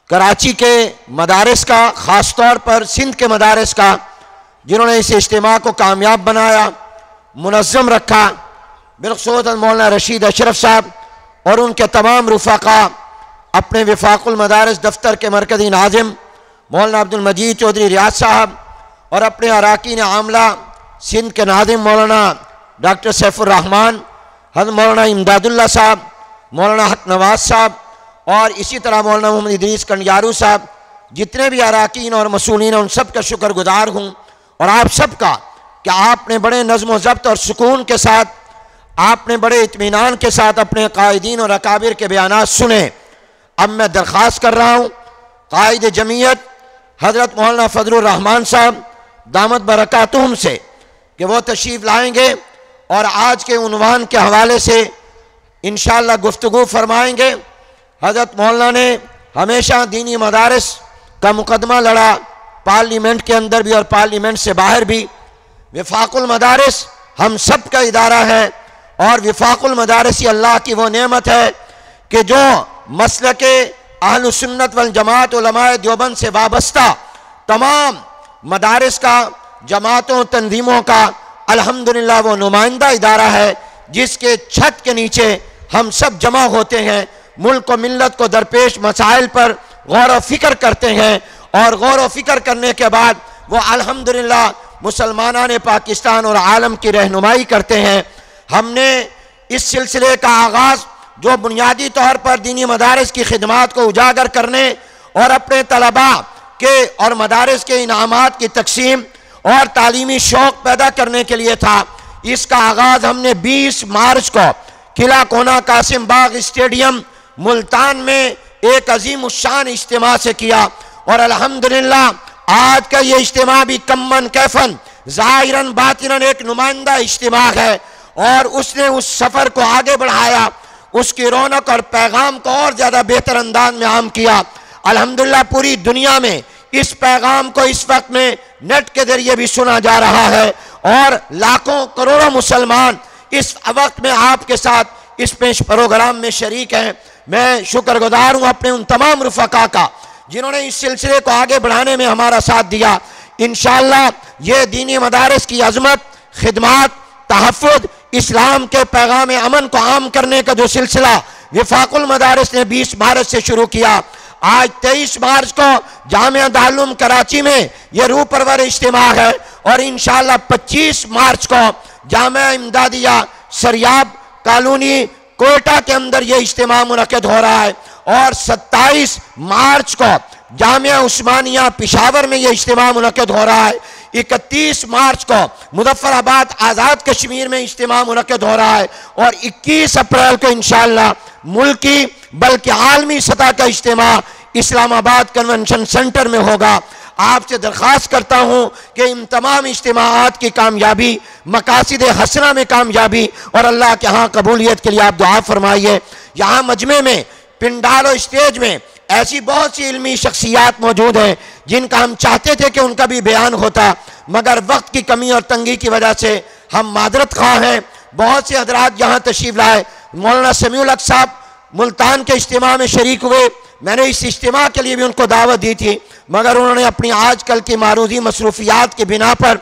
کراچی کے مدارس کا، خاص طور پر سندھ کے مدارس کا، جنہوں نے اس اجتماع کو کامیاب بنایا، منظم رکھا، بالخصوص مولانا رشید اشرف صاحب اور ان کے تمام رفقا، اپنے وفاق المدارس دفتر کے مرکزی ناظم مولانا عبدالمجید چودھری ریاض صاحب اور اپنے اراکین عاملہ سندھ کے ناظم مولانا ڈاکٹر سیف الرحمن، حضرت مولانا امداد اللہ صاحب، مولانا حق نواز صاحب اور اسی طرح مولانا محمد ادریس کنیارو صاحب، جتنے بھی اراکین اور مسئولین ہیں ان سب کا شکر گزار ہوں، اور آپ سب کا کہ آپ نے بڑے نظم و ضبط اور سکون کے ساتھ، آپ نے بڑے اطمینان کے ساتھ اپنے قائدین اور اکابر کے بیانات سنے۔ اب میں درخواست کر رہا ہوں قائد جمعیت حضرت مولانا فضل الرحمن صاحب دامت برکاتہم سے کہ وہ تشریف لائیں گے اور آج کے عنوان کے حوالے سے انشاءاللہ گفتگو فرمائیں گے۔ حضرت مولانا نے ہمیشہ دینی مدارس کا مقدمہ لڑا، پارلیمنٹ کے اندر بھی اور پارلیمنٹ سے باہر بھی۔ وفاق المدارس ہم سب کا ادارہ ہے، اور وفاق المدارس یہ اللہ کی وہ نعمت ہے کہ جو مسلک اہل سنت والجماعت علماء دیوبند سے وابستہ تمام مدارس کا، جماعتوں، تنظیموں کا الحمدللہ وہ نمائندہ ادارہ ہے جس کے چھت کے نیچے ہم سب جمع ہوتے ہیں، ملک و ملت کو درپیش مسائل پر غور و فکر کرتے ہیں، اور غور و فکر کرنے کے بعد وہ الحمدللہ مسلمانان پاکستان اور عالم کی رہنمائی کرتے ہیں۔ ہم نے اس سلسلے کا آغاز جو بنیادی طور پر دینی مدارس کی خدمات کو اجاگر کرنے اور اپنے طلباء کے اور مدارس کے انعامات کی تقسیم اور تعلیمی شوق پیدا کرنے کے لیے تھا، اس کا آغاز ہم نے 20 مارچ کو قلعہ کونا قاسم باغ اسٹیڈیم ملتان میں ایک عظیم الشان اجتماع سے کیا، اور الحمدللہ آج کا یہ اجتماع بھی کمن کیفن، ظاہراً باطناً ایک نمائندہ اجتماع ہے، اور اس نے اس سفر کو آگے بڑھایا، اس کی رونق اور پیغام کو اور زیادہ بہتر انداز میں عام کیا۔ الحمدللہ پوری دنیا میں اس پیغام کو اس وقت میں نیٹ کے ذریعے بھی سنا جا رہا ہے، اور لاکھوں کروڑوں مسلمان اس وقت میں آپ کے ساتھ اس پروگرام میں شریک ہیں. میں شکر گزار ہوں اپنے ان تمام رفقا کا جنہوں نے اس سلسلے کو آگے بڑھانے میں ہمارا ساتھ دیا. انشاءاللہ یہ دینی مدارس کی عظمت، خدمات، تحفظ، اسلام کے پیغام امن کو عام کرنے کا جو سلسلہ وفاق المدارس نے 20 مارچ سے شروع کیا، آج 23 مارچ کو جامعہ دارالعلوم کراچی میں یہ روح پرور اجتماع ہے، اور انشاءاللہ 25 مارچ کو جامعہ امدادیہ سریاب کالونی کوئٹہ کے اندر یہ اجتماع منعقد ہو رہا ہے، اور 27 مارچ کو جامعہ عثمانیہ پشاور میں یہ اجتماع منعقد ہو رہا ہے، 31 مارچ کو مظفر آباد آزاد کشمیر میں اجتماع منعقد ہو رہا ہے، اور 21 اپریل کو انشاءاللہ ملکی بلکہ عالمی سطح کا اجتماع اسلام آباد کنونشن سینٹر میں ہوگا. آپ سے درخواست کرتا ہوں کہ ان تمام اجتماعات کی کامیابی، مقاصد حسنہ میں کامیابی اور اللہ کے ہاں قبولیت کے لیے آپ دعا فرمائیے. یہاں مجمع میں پنڈال و اسٹیج میں ایسی بہت سی علمی شخصیات موجود ہیں جن کا ہم چاہتے تھے کہ ان کا بھی بیان ہوتا، مگر وقت کی کمی اور تنگی کی وجہ سے ہم معذرت خواہ ہیں. بہت سے حضرات یہاں تشریف لائے. مولانا سمیع الحق صاحب ملتان کے اجتماع میں شریک ہوئے، میں نے اس اجتماع کے لیے بھی ان کو دعوت دی تھی، مگر انہوں نے اپنی آج کل کی معروضی مصروفیات کی بنا پر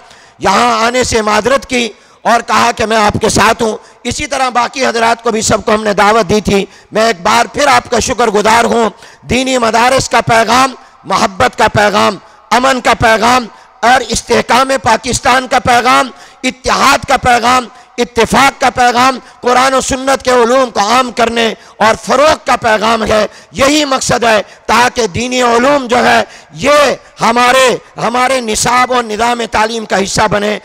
یہاں آنے سے معذرت کی اور کہا کہ میں آپ کے ساتھ ہوں. اسی طرح باقی حضرات کو بھی سب کو ہم نے دعوت دی تھی. میں ایک بار پھر آپ کا شکر گزار ہوں. دینی مدارس کا پیغام، محبت کا پیغام، امن کا پیغام اور استحکام پاکستان کا پیغام، اتحاد کا پیغام، اتفاق کا پیغام، قرآن و سنت کے علوم کو عام کرنے اور فروغ کا پیغام ہے. یہی مقصد ہے تاکہ دینی علوم جو ہے یہ ہمارے نصاب اور نظام تعلیم کا حصہ بنے.